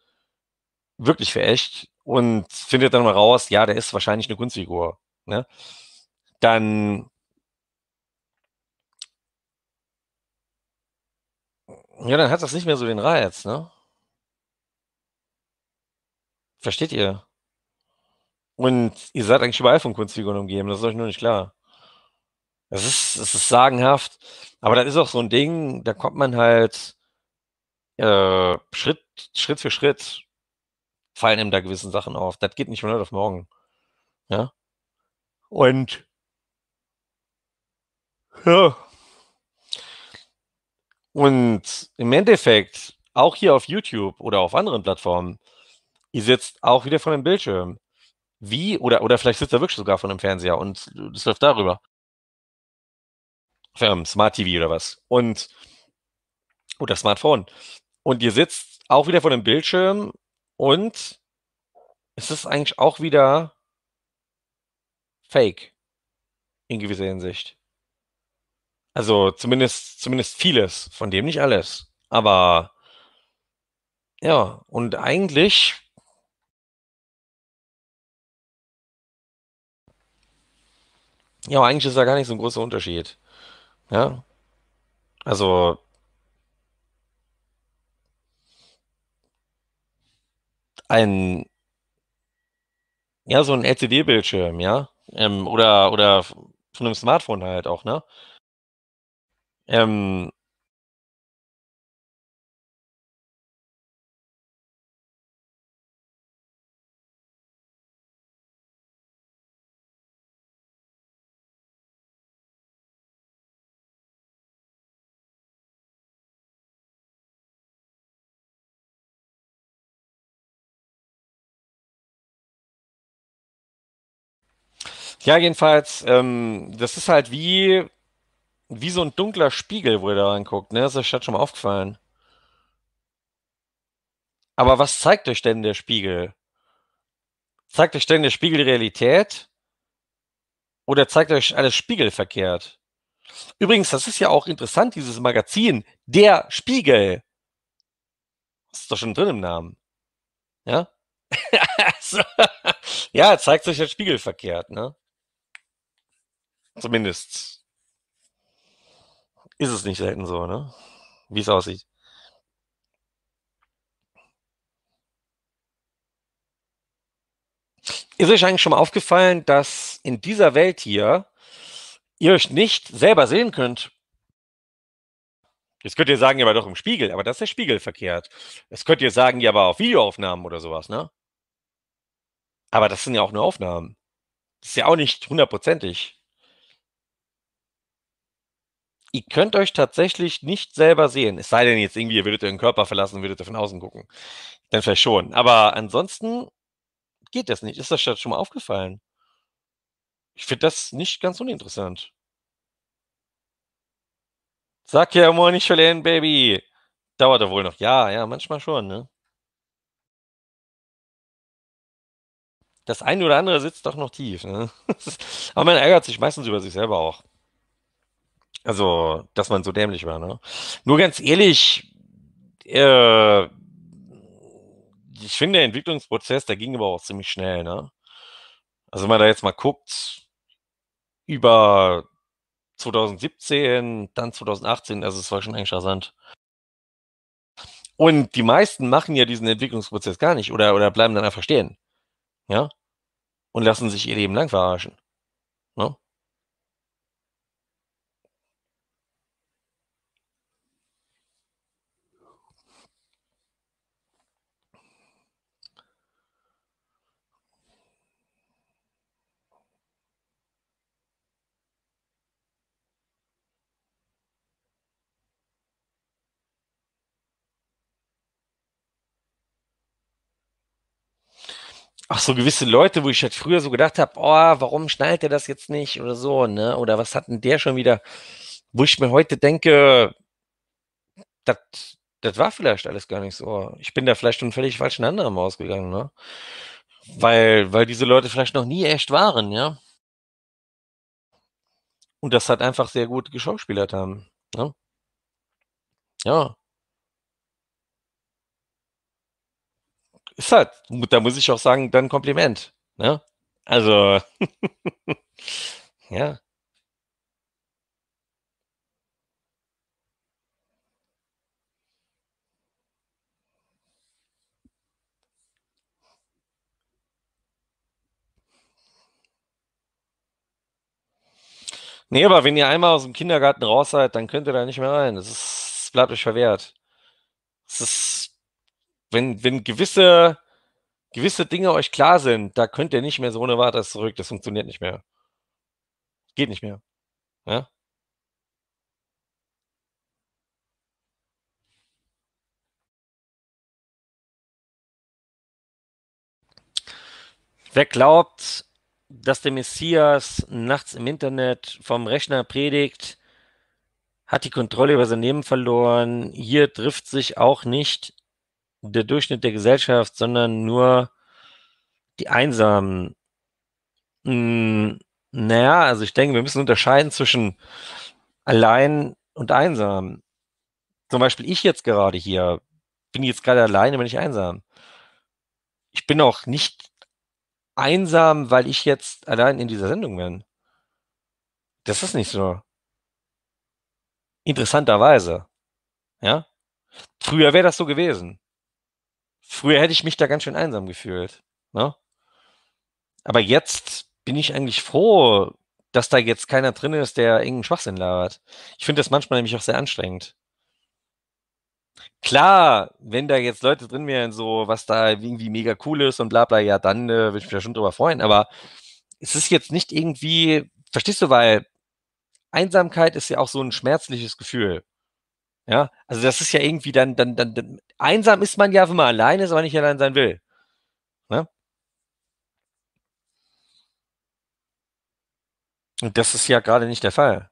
wirklich für echt, und findet dann mal raus, ja, der ist wahrscheinlich eine Kunstfigur, ne? Dann Ja, dann hat das nicht mehr so den Reiz, ne? Versteht ihr? Und ihr seid eigentlich überall von Kunstfiguren umgeben, das ist euch nur nicht klar. Das ist, das ist sagenhaft, aber das ist auch so ein Ding, da kommt man halt äh, Schritt, Schritt für Schritt fallen ihm da gewissen Sachen auf. Das geht nicht von heute auf morgen. Ja? Und ja. Und im Endeffekt, auch hier auf YouTube oder auf anderen Plattformen, ihr sitzt auch wieder vor einem Bildschirm. Wie, oder, oder vielleicht sitzt er wirklich sogar vor einem Fernseher und das läuft darüber. Smart T V oder was. Und, oder Smartphone. Und ihr sitzt auch wieder vor einem Bildschirm und es ist eigentlich auch wieder fake. In gewisser Hinsicht. Also zumindest, zumindest vieles, von dem nicht alles. Aber Ja, und eigentlich, ja, eigentlich ist da gar nicht so ein großer Unterschied. Ja, also ein, ja, so ein L C D-Bildschirm, ja, ähm, oder, oder f- von einem Smartphone halt auch, ne? Ähm, Ja, jedenfalls, ähm, das ist halt wie, wie so ein dunkler Spiegel, wo ihr da reinguckt, ne? Das ist euch das schon mal aufgefallen. Aber was zeigt euch denn der Spiegel? Zeigt euch denn der Spiegel die Realität oder zeigt euch alles spiegelverkehrt? Übrigens, das ist ja auch interessant, dieses Magazin, der Spiegel. Das ist doch schon drin im Namen, ja? Also, ja, zeigt euch der Spiegel verkehrt, ne? Zumindest ist es nicht selten so, ne? Wie es aussieht. Ist euch eigentlich schon mal aufgefallen, dass in dieser Welt hier ihr euch nicht selber sehen könnt? Jetzt könnt ihr sagen, ja, aber doch im Spiegel, aber das ist der Spiegel verkehrt. Jetzt könnt ihr sagen, ja, aber auf Videoaufnahmen oder sowas, ne? Aber das sind ja auch nur Aufnahmen. Das ist ja auch nicht hundertprozentig. Ihr könnt euch tatsächlich nicht selber sehen. Es sei denn jetzt irgendwie, ihr würdet euren Körper verlassen und würdet da von außen gucken. Dann vielleicht schon. Aber ansonsten geht das nicht. Ist das schon mal aufgefallen? Ich finde das nicht ganz uninteressant. Sag ja mal nicht verlieren, Baby. Dauert doch wohl noch. Ja, ja, manchmal schon, ne? Das eine oder andere sitzt doch noch tief, ne? Aber man ärgert sich meistens über sich selber auch. Also, dass man so dämlich war, ne? Nur ganz ehrlich, äh, ich finde, der Entwicklungsprozess, der ging aber auch ziemlich schnell, ne? Also, wenn man da jetzt mal guckt, über zwanzig siebzehn, dann zwanzig achtzehn, also es war schon eigentlich rasant. Und die meisten machen ja diesen Entwicklungsprozess gar nicht oder, oder bleiben dann einfach stehen, ja? Und lassen sich ihr Leben lang verarschen, ne? Auch so gewisse Leute, wo ich halt früher so gedacht habe, oh, warum schnallt der das jetzt nicht oder so, ne? Oder was hat denn der schon wieder? Wo ich mir heute denke, das das war vielleicht alles gar nicht so. Ich bin da vielleicht von völlig falschen Annahmen ausgegangen, ne? Weil, weil diese Leute vielleicht noch nie echt waren, ja? Und das halt einfach sehr gut geschauspielert haben, ne? Ja. Ist halt, mu- da muss ich auch sagen, dann Kompliment, ne? Also, ja. Nee, aber wenn ihr einmal aus dem Kindergarten raus seid, dann könnt ihr da nicht mehr rein. Das ist, das bleibt euch verwehrt. Es ist, wenn, wenn gewisse, gewisse Dinge euch klar sind, da könnt ihr nicht mehr so ohne weiteres zurück. Das funktioniert nicht mehr. Geht nicht mehr. Ja? Wer glaubt, dass der Messias nachts im Internet vom Rechner predigt, hat die Kontrolle über sein Leben verloren. Hier trifft sich auch nicht der Durchschnitt der Gesellschaft, sondern nur die Einsamen. Mm, naja, also ich denke, wir müssen unterscheiden zwischen allein und einsam. Zum Beispiel ich jetzt gerade hier. bin jetzt gerade alleine, bin ich einsam. Ich bin auch nicht einsam, weil ich jetzt allein in dieser Sendung bin. Das ist nicht so. Interessanterweise. Ja? Früher wäre das so gewesen. Früher hätte ich mich da ganz schön einsam gefühlt. Ne? Aber jetzt bin ich eigentlich froh, dass da jetzt keiner drin ist, der irgendeinen Schwachsinn labert. Ich finde das manchmal nämlich auch sehr anstrengend. Klar, wenn da jetzt Leute drin wären, so, was da irgendwie mega cool ist und bla bla, ja, dann äh, würde ich mich da schon drüber freuen. Aber es ist jetzt nicht irgendwie, verstehst du, weil Einsamkeit ist ja auch so ein schmerzliches Gefühl. Ja, also das ist ja irgendwie dann, dann, dann, dann einsam ist man ja, wenn man allein ist, aber nicht allein sein will. Ne? Und das ist ja gerade nicht der Fall.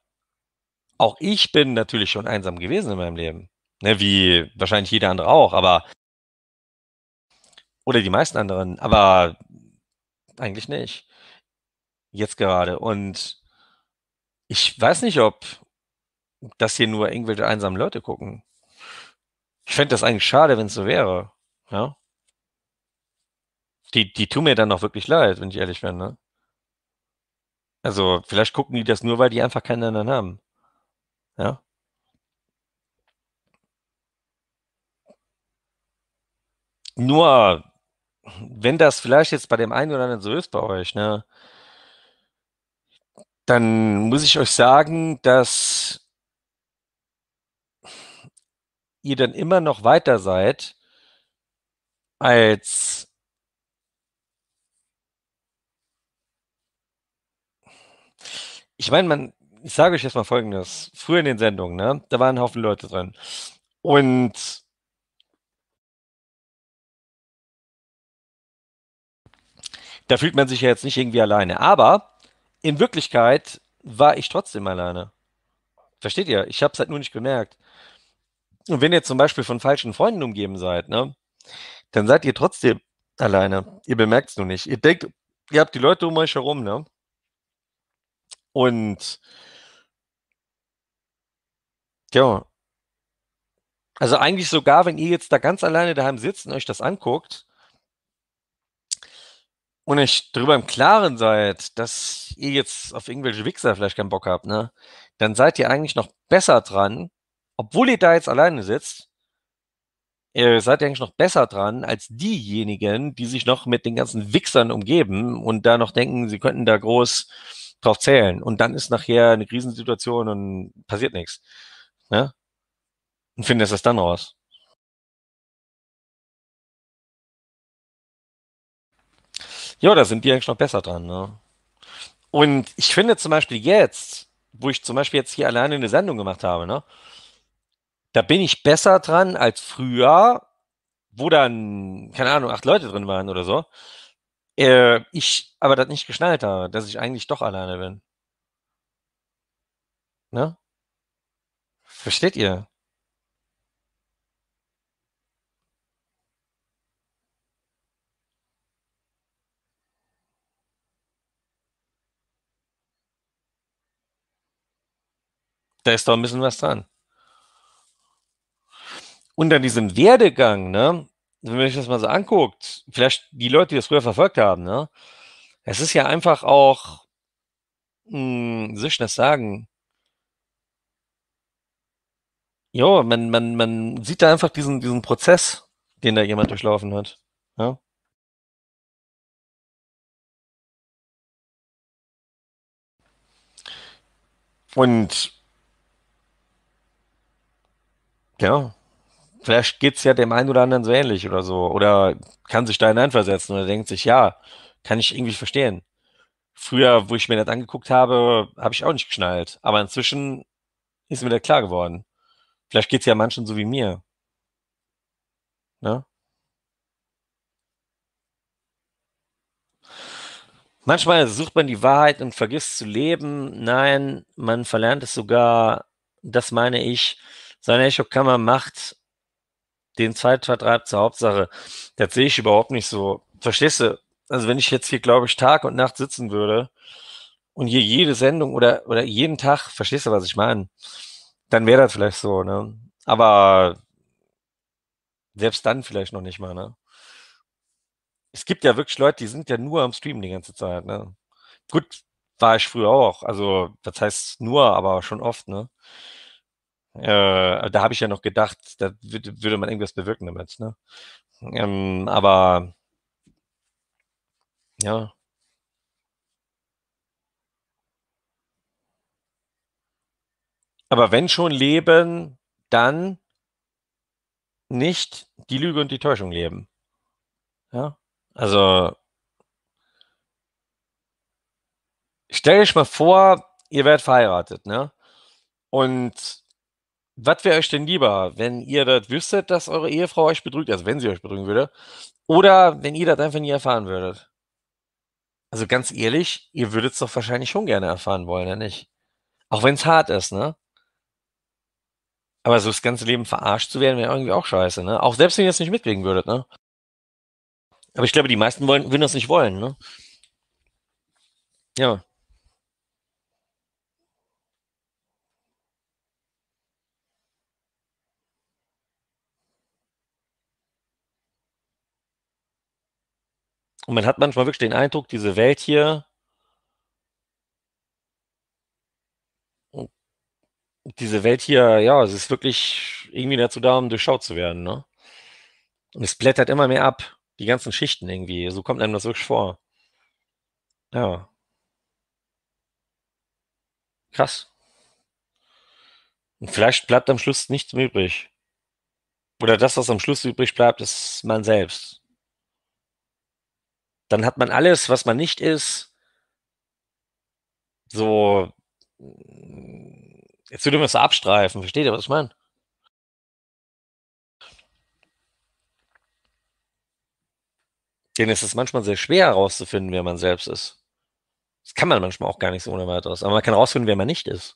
Auch ich bin natürlich schon einsam gewesen in meinem Leben. Ne, wie wahrscheinlich jeder andere auch, aber oder die meisten anderen, aber eigentlich nicht. Jetzt gerade. Und ich weiß nicht, ob das hier nur irgendwelche einsamen Leute gucken. Ich fände das eigentlich schade, wenn es so wäre. Ja? Die, die tun mir dann auch wirklich leid, wenn ich ehrlich bin. Ne? Also vielleicht gucken die das nur, weil die einfach keinen anderen haben. Ja? Nur, wenn das vielleicht jetzt bei dem einen oder anderen so ist bei euch, ne, dann muss ich euch sagen, dass ihr dann immer noch weiter seid als ich meine, man, ich sage euch jetzt mal Folgendes. Früher in den Sendungen, ne, da waren ein Haufen Leute drin. Und da fühlt man sich ja jetzt nicht irgendwie alleine. Aber in Wirklichkeit war ich trotzdem alleine. Versteht ihr? Ich habe es halt nur nicht gemerkt. Und wenn ihr zum Beispiel von falschen Freunden umgeben seid, ne, dann seid ihr trotzdem alleine. Ihr bemerkt es nur nicht. Ihr denkt, ihr habt die Leute um euch herum, ne? Und ja. Also eigentlich sogar, wenn ihr jetzt da ganz alleine daheim sitzt und euch das anguckt, und euch darüber im Klaren seid, dass ihr jetzt auf irgendwelche Wichser vielleicht keinen Bock habt, ne, dann seid ihr eigentlich noch besser dran, obwohl ihr da jetzt alleine sitzt, ihr seid ihr eigentlich noch besser dran als diejenigen, die sich noch mit den ganzen Wichsern umgeben und da noch denken, sie könnten da groß drauf zählen. Und dann ist nachher eine Krisensituation und passiert nichts. Ne? Und findet das dann raus. Ja, da sind die eigentlich noch besser dran. Ne? Und ich finde zum Beispiel jetzt, wo ich zum Beispiel jetzt hier alleine eine Sendung gemacht habe, ne, da bin ich besser dran als früher, wo dann, keine Ahnung, acht Leute drin waren oder so. Äh, ich aber das nicht geschnallt habe, dass ich eigentlich doch alleine bin. Ne? Versteht ihr? Da ist doch ein bisschen was dran. Und an diesem Werdegang, ne, wenn man sich das mal so anguckt, vielleicht die Leute, die das früher verfolgt haben, ne, es ist ja einfach auch, mh, wie soll ich das sagen? Jo, man, man, man sieht da einfach diesen, diesen Prozess, den da jemand durchlaufen hat. Ja? Und ja, vielleicht geht es ja dem einen oder anderen so ähnlich oder so. Oder kann sich da hineinversetzen oder denkt sich, ja, kann ich irgendwie verstehen. Früher, wo ich mir das angeguckt habe, habe ich auch nicht geschnallt. Aber inzwischen ist mir das klar geworden. Vielleicht geht es ja manchen so wie mir. Ne? Manchmal sucht man die Wahrheit und vergisst zu leben. Nein, man verlernt es sogar, das meine ich. Seine Echo-Kammer macht den Zeitvertreib zur Hauptsache. Das sehe ich überhaupt nicht so. Verstehst du? Also wenn ich jetzt hier, glaube ich, Tag und Nacht sitzen würde und hier jede Sendung oder, oder jeden Tag, verstehst du, was ich meine, dann wäre das vielleicht so, ne? Aber Selbst dann vielleicht noch nicht mal, ne? Es gibt ja wirklich Leute, die sind ja nur am Streamen die ganze Zeit, ne? Gut, war ich früher auch. Also, das heißt nur, aber schon oft, ne? Äh, da habe ich ja noch gedacht, da würde, würde man irgendwas bewirken damit, ne? Ähm, aber, ja. Aber wenn schon leben, dann nicht die Lüge und die Täuschung leben. Ja? Also, stell euch mal vor, ihr werdet verheiratet, ne? Und was wäre euch denn lieber, wenn ihr das wüsstet, dass eure Ehefrau euch betrügt, also wenn sie euch betrügen würde, oder wenn ihr das einfach nie erfahren würdet? Also ganz ehrlich, ihr würdet es doch wahrscheinlich schon gerne erfahren wollen, oder nicht? Auch wenn es hart ist, ne? Aber so das ganze Leben verarscht zu werden, wäre irgendwie auch scheiße, ne? Auch selbst wenn ihr es nicht mitkriegen würdet, ne? Aber ich glaube, die meisten wollen, würden das nicht wollen, ne? Ja. Und man hat manchmal wirklich den Eindruck, diese Welt hier, diese Welt hier, ja, es ist wirklich irgendwie dazu da, um durchschaut zu werden, ne? Und es blättert immer mehr ab, die ganzen Schichten irgendwie. So kommt einem das wirklich vor. Ja. Krass. Und vielleicht bleibt am Schluss nichts mehr übrig. Oder das, was am Schluss übrig bleibt, ist man selbst. Dann hat man alles, was man nicht ist, so, jetzt würde man es abstreifen, versteht ihr, was ich meine? Denn es ist manchmal sehr schwer herauszufinden, wer man selbst ist. Das kann man manchmal auch gar nicht so ohne weiteres, aber man kann herausfinden, wer man nicht ist.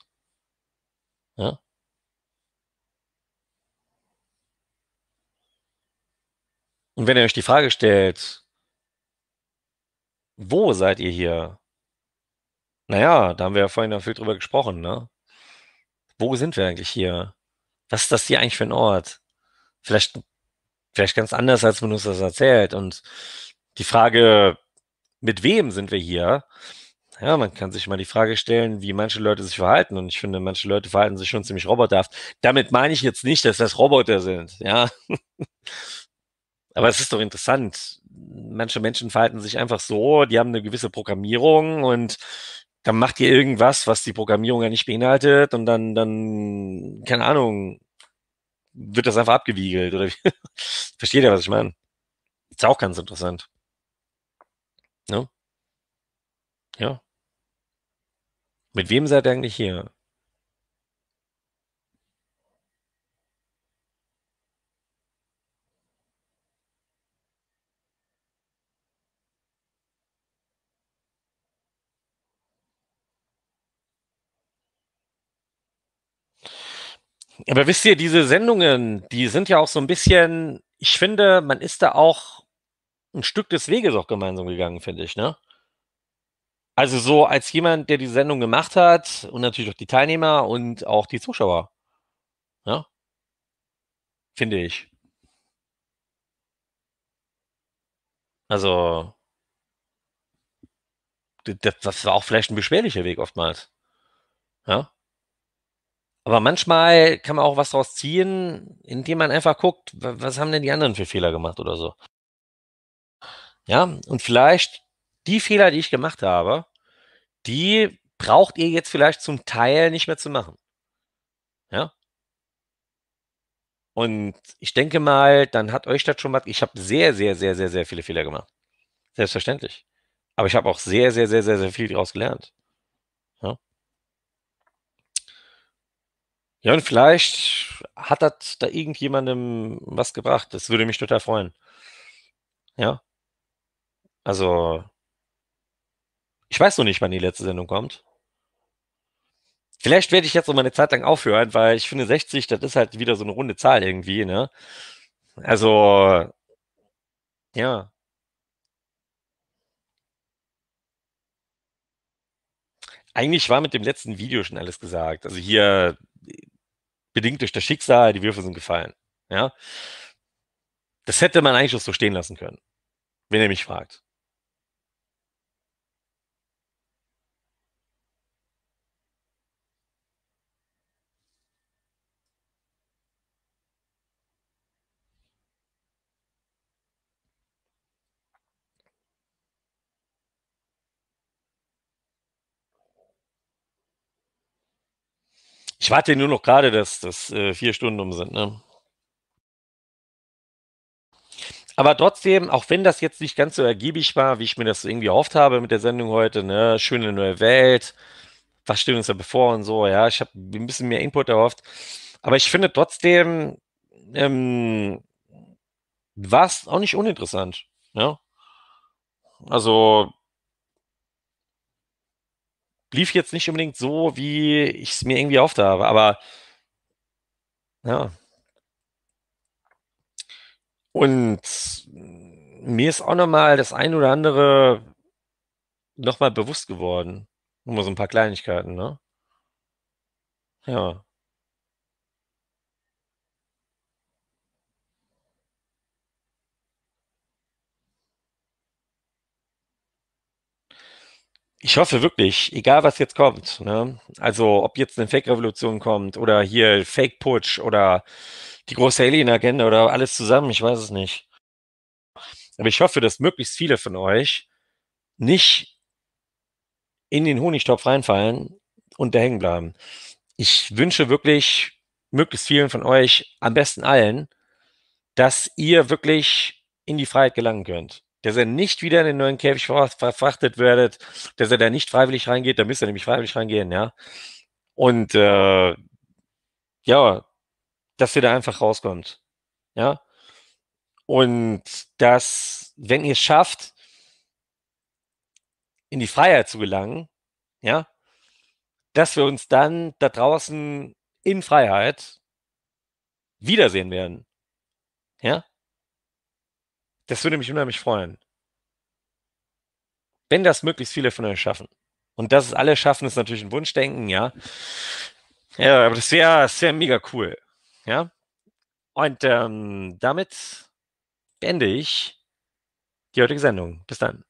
Ja? Und wenn ihr euch die Frage stellt, wo seid ihr hier? Naja, da haben wir ja vorhin noch viel drüber gesprochen, ne? Wo sind wir eigentlich hier? Was ist das hier eigentlich für ein Ort? Vielleicht, vielleicht ganz anders, als man uns das erzählt. Und die Frage, mit wem sind wir hier? Ja, man kann sich mal die Frage stellen, wie manche Leute sich verhalten. Und ich finde, manche Leute verhalten sich schon ziemlich roboterhaft. Damit meine ich jetzt nicht, dass das Roboter sind, ja. Aber es ist doch interessant. Manche Menschen verhalten sich einfach so, die haben eine gewisse Programmierung und dann macht ihr irgendwas, was die Programmierung ja nicht beinhaltet und dann, dann, keine Ahnung, wird das einfach abgewiegelt. Oder wie? Versteht ihr, was ich meine? Ist auch ganz interessant. Ne? Ja. Mit wem seid ihr eigentlich hier? Aber wisst ihr, diese Sendungen, die sind ja auch so ein bisschen, ich finde, man ist da auch ein Stück des Weges auch gemeinsam gegangen, finde ich, ne? Also so als jemand, der die Sendung gemacht hat und natürlich auch die Teilnehmer und auch die Zuschauer, ne? Finde ich. Also, das, das war auch vielleicht ein beschwerlicher Weg oftmals, ja? Aber manchmal kann man auch was draus ziehen, indem man einfach guckt, was haben denn die anderen für Fehler gemacht oder so. Ja, und vielleicht die Fehler, die ich gemacht habe, die braucht ihr jetzt vielleicht zum Teil nicht mehr zu machen. Ja. Und ich denke mal, dann hat euch das schon mal, ich habe sehr, sehr, sehr, sehr, sehr viele Fehler gemacht. Selbstverständlich. Aber ich habe auch sehr, sehr, sehr, sehr, sehr viel daraus gelernt. Ja, und vielleicht hat das da irgendjemandem was gebracht. Das würde mich total freuen. Ja. Also, ich weiß noch nicht, wann die letzte Sendung kommt. Vielleicht werde ich jetzt noch mal eine Zeit lang aufhören, weil ich finde sechzig, das ist halt wieder so eine runde Zahl irgendwie, ne? Also, ja. Eigentlich war mit dem letzten Video schon alles gesagt. Also hier bedingt durch das Schicksal, die Würfel sind gefallen. Ja? Das hätte man eigentlich auch so stehen lassen können, wenn ihr mich fragt. Ich warte nur noch gerade, dass das äh, vier Stunden um sind, ne? Aber trotzdem, auch wenn das jetzt nicht ganz so ergiebig war, wie ich mir das irgendwie erhofft habe mit der Sendung heute, ne, schöne neue Welt, was steht uns da bevor und so, ja, ich habe ein bisschen mehr Input erhofft. Aber ich finde trotzdem, ähm, war es auch nicht uninteressant, ja. Also lief jetzt nicht unbedingt so, wie ich es mir irgendwie erhofft habe, aber ja. Und mir ist auch nochmal das ein oder andere nochmal bewusst geworden. Nur mal so ein paar Kleinigkeiten, ne? Ja. Ich hoffe wirklich, egal was jetzt kommt, ne? Also ob jetzt eine Fake-Revolution kommt oder hier Fake-Putsch oder die große Alien-Agenda oder alles zusammen, ich weiß es nicht. Aber ich hoffe, dass möglichst viele von euch nicht in den Honigtopf reinfallen und da hängen bleiben. Ich wünsche wirklich möglichst vielen von euch, am besten allen, dass ihr wirklich in die Freiheit gelangen könnt. Dass ihr nicht wieder in den neuen Käfig ver verfrachtet werdet, dass ihr da nicht freiwillig reingeht, da müsst ihr nämlich freiwillig reingehen, ja. Und äh, ja, dass ihr da einfach rauskommt, ja. Und dass, wenn ihr es schafft, in die Freiheit zu gelangen, ja, dass wir uns dann da draußen in Freiheit wiedersehen werden, ja. Das würde mich unheimlich freuen. Wenn das möglichst viele von euch schaffen. Und dass es alle schaffen, ist natürlich ein Wunschdenken, ja. Ja, aber das wäre das wär mega cool, ja. Und ähm, damit beende ich die heutige Sendung. Bis dann.